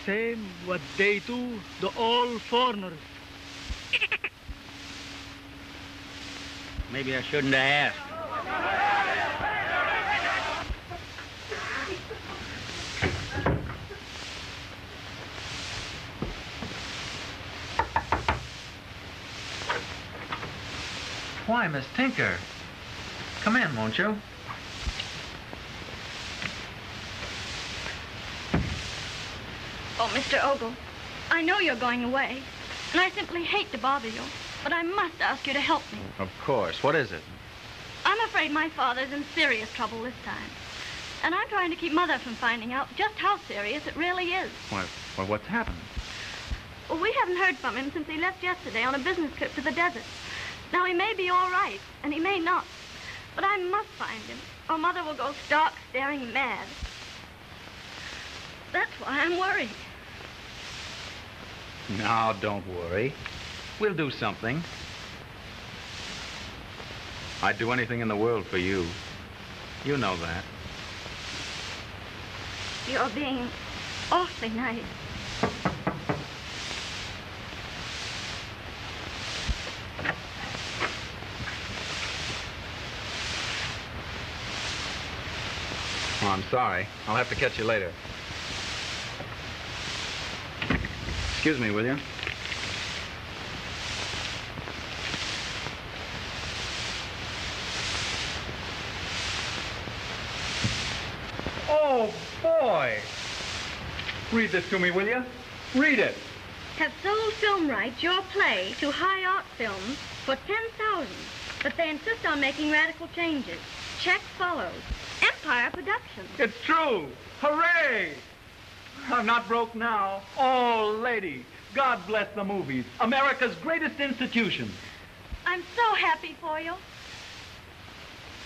Same what they do to all foreigners. Maybe I shouldn't have asked. Why, Miss Tinker? Come in, won't you? Oh, Mister Ogle, I know you're going away, and I simply hate to bother you, but I must ask you to help me. Of course. What is it? I'm afraid my father's in serious trouble this time, and I'm trying to keep Mother from finding out just how serious it really is. Why, well, what's happened? Well, we haven't heard from him since he left yesterday on a business trip to the desert. Now, he may be all right, and he may not. But I must find him, or Mother will go stark, staring mad. That's why I'm worried. Now, don't worry. We'll do something. I'd do anything in the world for you. You know that. You're being awfully nice. Oh, I'm sorry. I'll have to catch you later. Excuse me, will you? Oh, boy! Read this to me, will you? Read it. have sold film rights, your play, to High Art Films for ten thousand dollars, but they insist on making radical changes. Check follows. Empire Productions. It's true. Hooray! I'm not broke now. Oh, lady, God bless the movies, America's greatest institution. I'm so happy for you.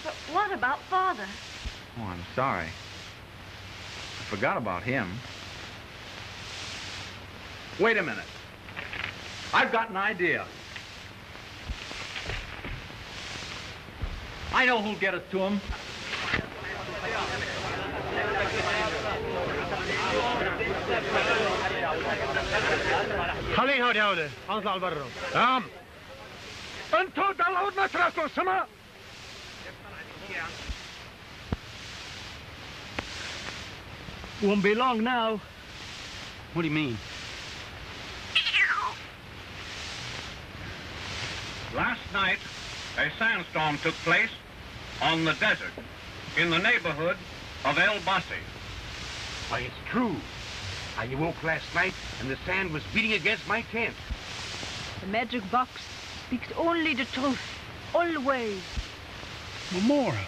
But what about Father? Oh, I'm sorry. I forgot about him. Wait a minute. I've got an idea. I know who'll get us to him. خليها وجاوده اطلع لبره تمام انتوا ضلوا تراسوا السماء won't be long now. What do you mean? Last night a sandstorm took place on the desert in the neighborhood of El Basi. Why, it's true. I awoke last night, and the sand was beating against my tent. The magic box speaks only the truth, always. Momora,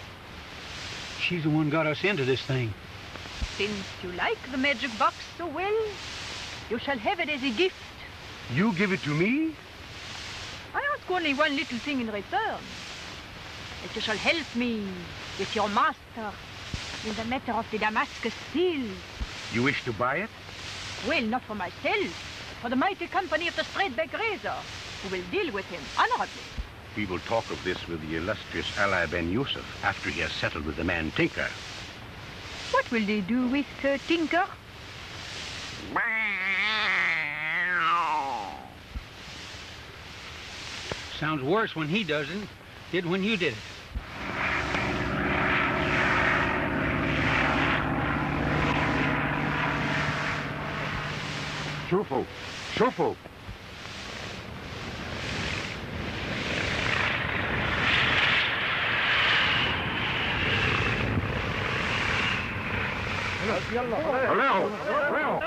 she's the one got us into this thing. Since you like the magic box so well, you shall have it as a gift. You give it to me? I ask only one little thing in return. That you shall help me with your master in the matter of the Damascus steel. You wish to buy it? Well, not for myself, for the mighty company of the straight back razor, who will deal with him honorably. We will talk of this with the illustrious Ali Ben Yusuf after he has settled with the man Tinker. What will they do with uh, Tinker? Sounds worse when he doesn't, did when you did it. Shuffle, shuffle. Hello, hello, hello,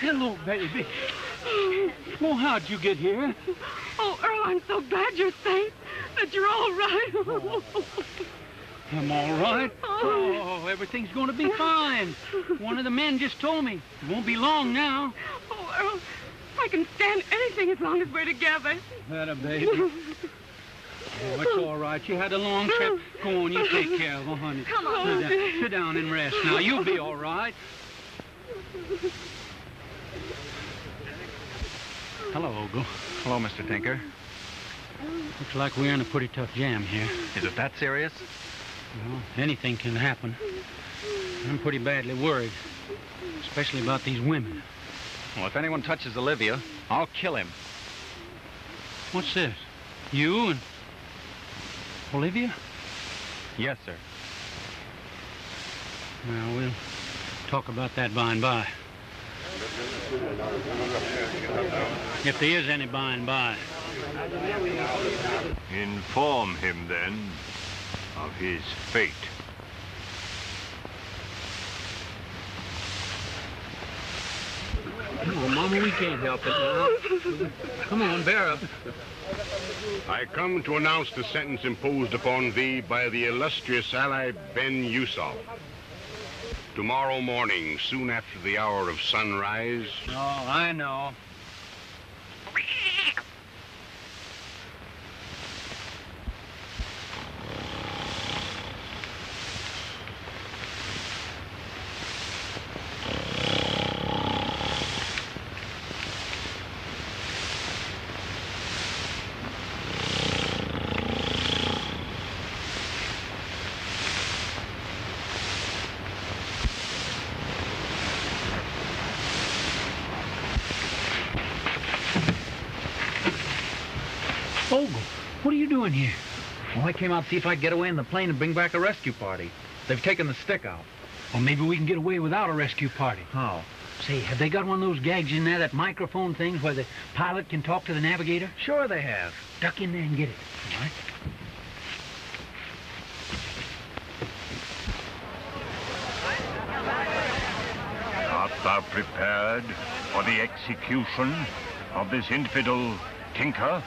Hello, baby. Well, how'd you get here? Oh, Earl, I'm so glad you're safe, that you're all right. I'm all right? Oh, everything's going to be fine. One of the men just told me. It won't be long now. Oh, Earl, I can stand anything as long as we're together. Better, baby. Oh, it's all right. You had a long trip. Go on, you take care of her, honey. Come on. Sit down, sit down and rest now. You'll be all right. Hello, Ogle. Hello, Mister Tinker. Looks like we're in a pretty tough jam here. Is it that serious? Well, anything can happen. I'm pretty badly worried, especially about these women. Well, if anyone touches Olivia, I'll kill him. What's this? You and Olivia? Yes, sir. Well, we'll talk about that by and by. If there is any by and by. Inform him, then, of his fate. Oh, Mama, we can't help it now. Come on, bear up. I come to announce the sentence imposed upon thee by the illustrious Ali Ben Yusuf. Tomorrow morning, soon after the hour of sunrise... Oh, I know. Ogle, what are you doing here? Well, I came out to see if I could get away in the plane and bring back a rescue party. They've taken the stick out. Well, maybe we can get away without a rescue party. How? Say, have they got one of those gags in there, that microphone things where the pilot can talk to the navigator? Sure they have. Duck in there and get it. All right. Art thou prepared for the execution of this infidel Tinker?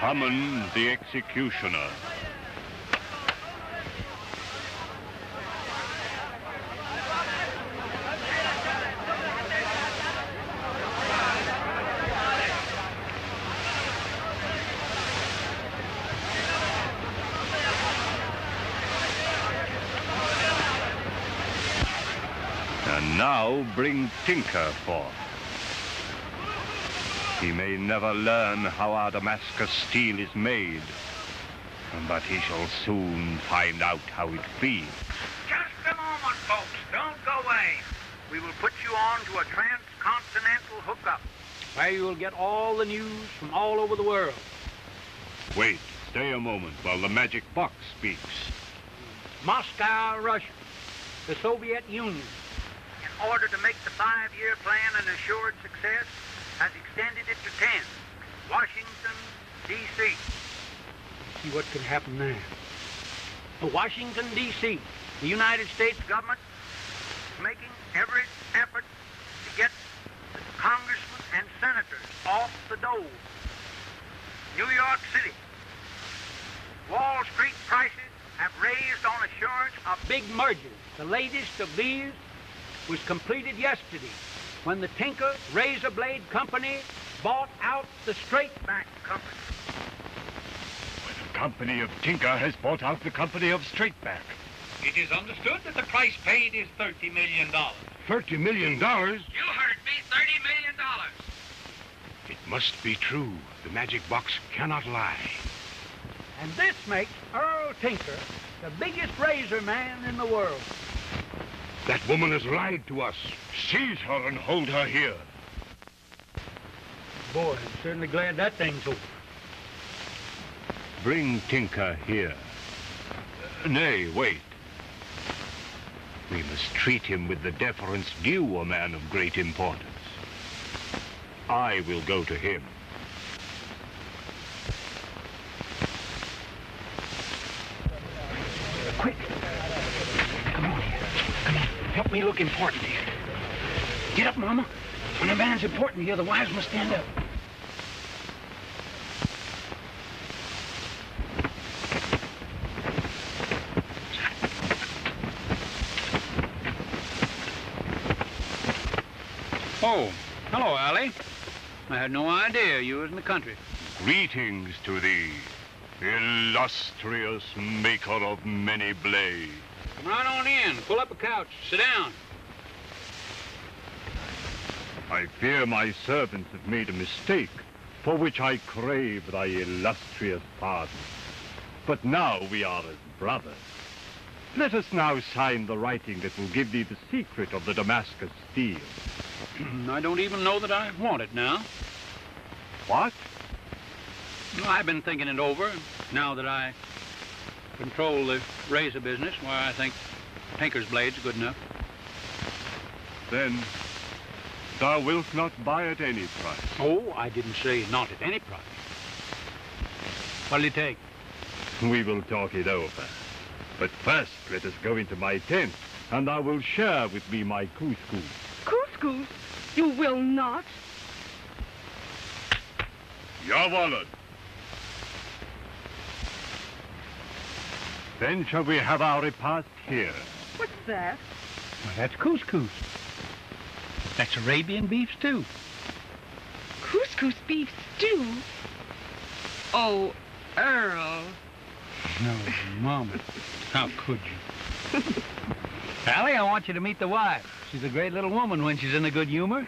Summon the executioner. And now bring Tinker forth. He may never learn how our Damascus steel is made, but he shall soon find out how it feels. Just a moment, folks. Don't go away. We will put you on to a transcontinental hookup, where you will get all the news from all over the world. Wait, stay a moment while the magic box speaks. Moscow, Russia, the Soviet Union, in order to make the five-year plan an assured success, has extended it to ten, Washington, D C See what can happen there. Washington, D C, the United States government is making every effort to get the congressmen and senators off the dole. New York City, Wall Street prices have raised on assurance of big mergers. The latest of these was completed yesterday, when the Tinker Razor Blade Company bought out the Straight Back Company. Well, the company of Tinker has bought out the company of Straight Back. It is understood that the price paid is thirty million dollars. thirty million dollars? You heard me, thirty million dollars. It must be true. The magic box cannot lie. And this makes Earl Tinker the biggest razor man in the world. That woman has lied to us. Seize her and hold her here. Boy, I'm certainly glad that thing's over. Bring Tinker here. Uh, nay, wait. We must treat him with the deference due a man of great importance. I will go to him. Quick. Help me look important here. Get up, Mama. When a man's important here, the wives must stand up. Oh, hello, Ali. I had no idea you was in the country. Greetings to thee, illustrious maker of many blades. Come right on in. Pull up a couch. Sit down. I fear my servants have made a mistake, for which I crave thy illustrious pardon. But now we are as brothers. Let us now sign the writing that will give thee the secret of the Damascus steel. I don't even know that I want it now. What? Well, I've been thinking it over. Now that I control the razor business, why, I think Tinker's blade's good enough. Then thou wilt not buy at any price. Oh, I didn't say not at any price. What'll you take? We will talk it over. But first, let us go into my tent, and thou wilt share with me my couscous. Couscous? You will not? Your wallet. Then shall we have our repast here. What's that? Well, that's couscous. That's Arabian beef stew. Couscous beef stew? Oh, Earl. No, Mama. How could you? Allie, I want you to meet the wife. She's a great little woman when she's in a good humor.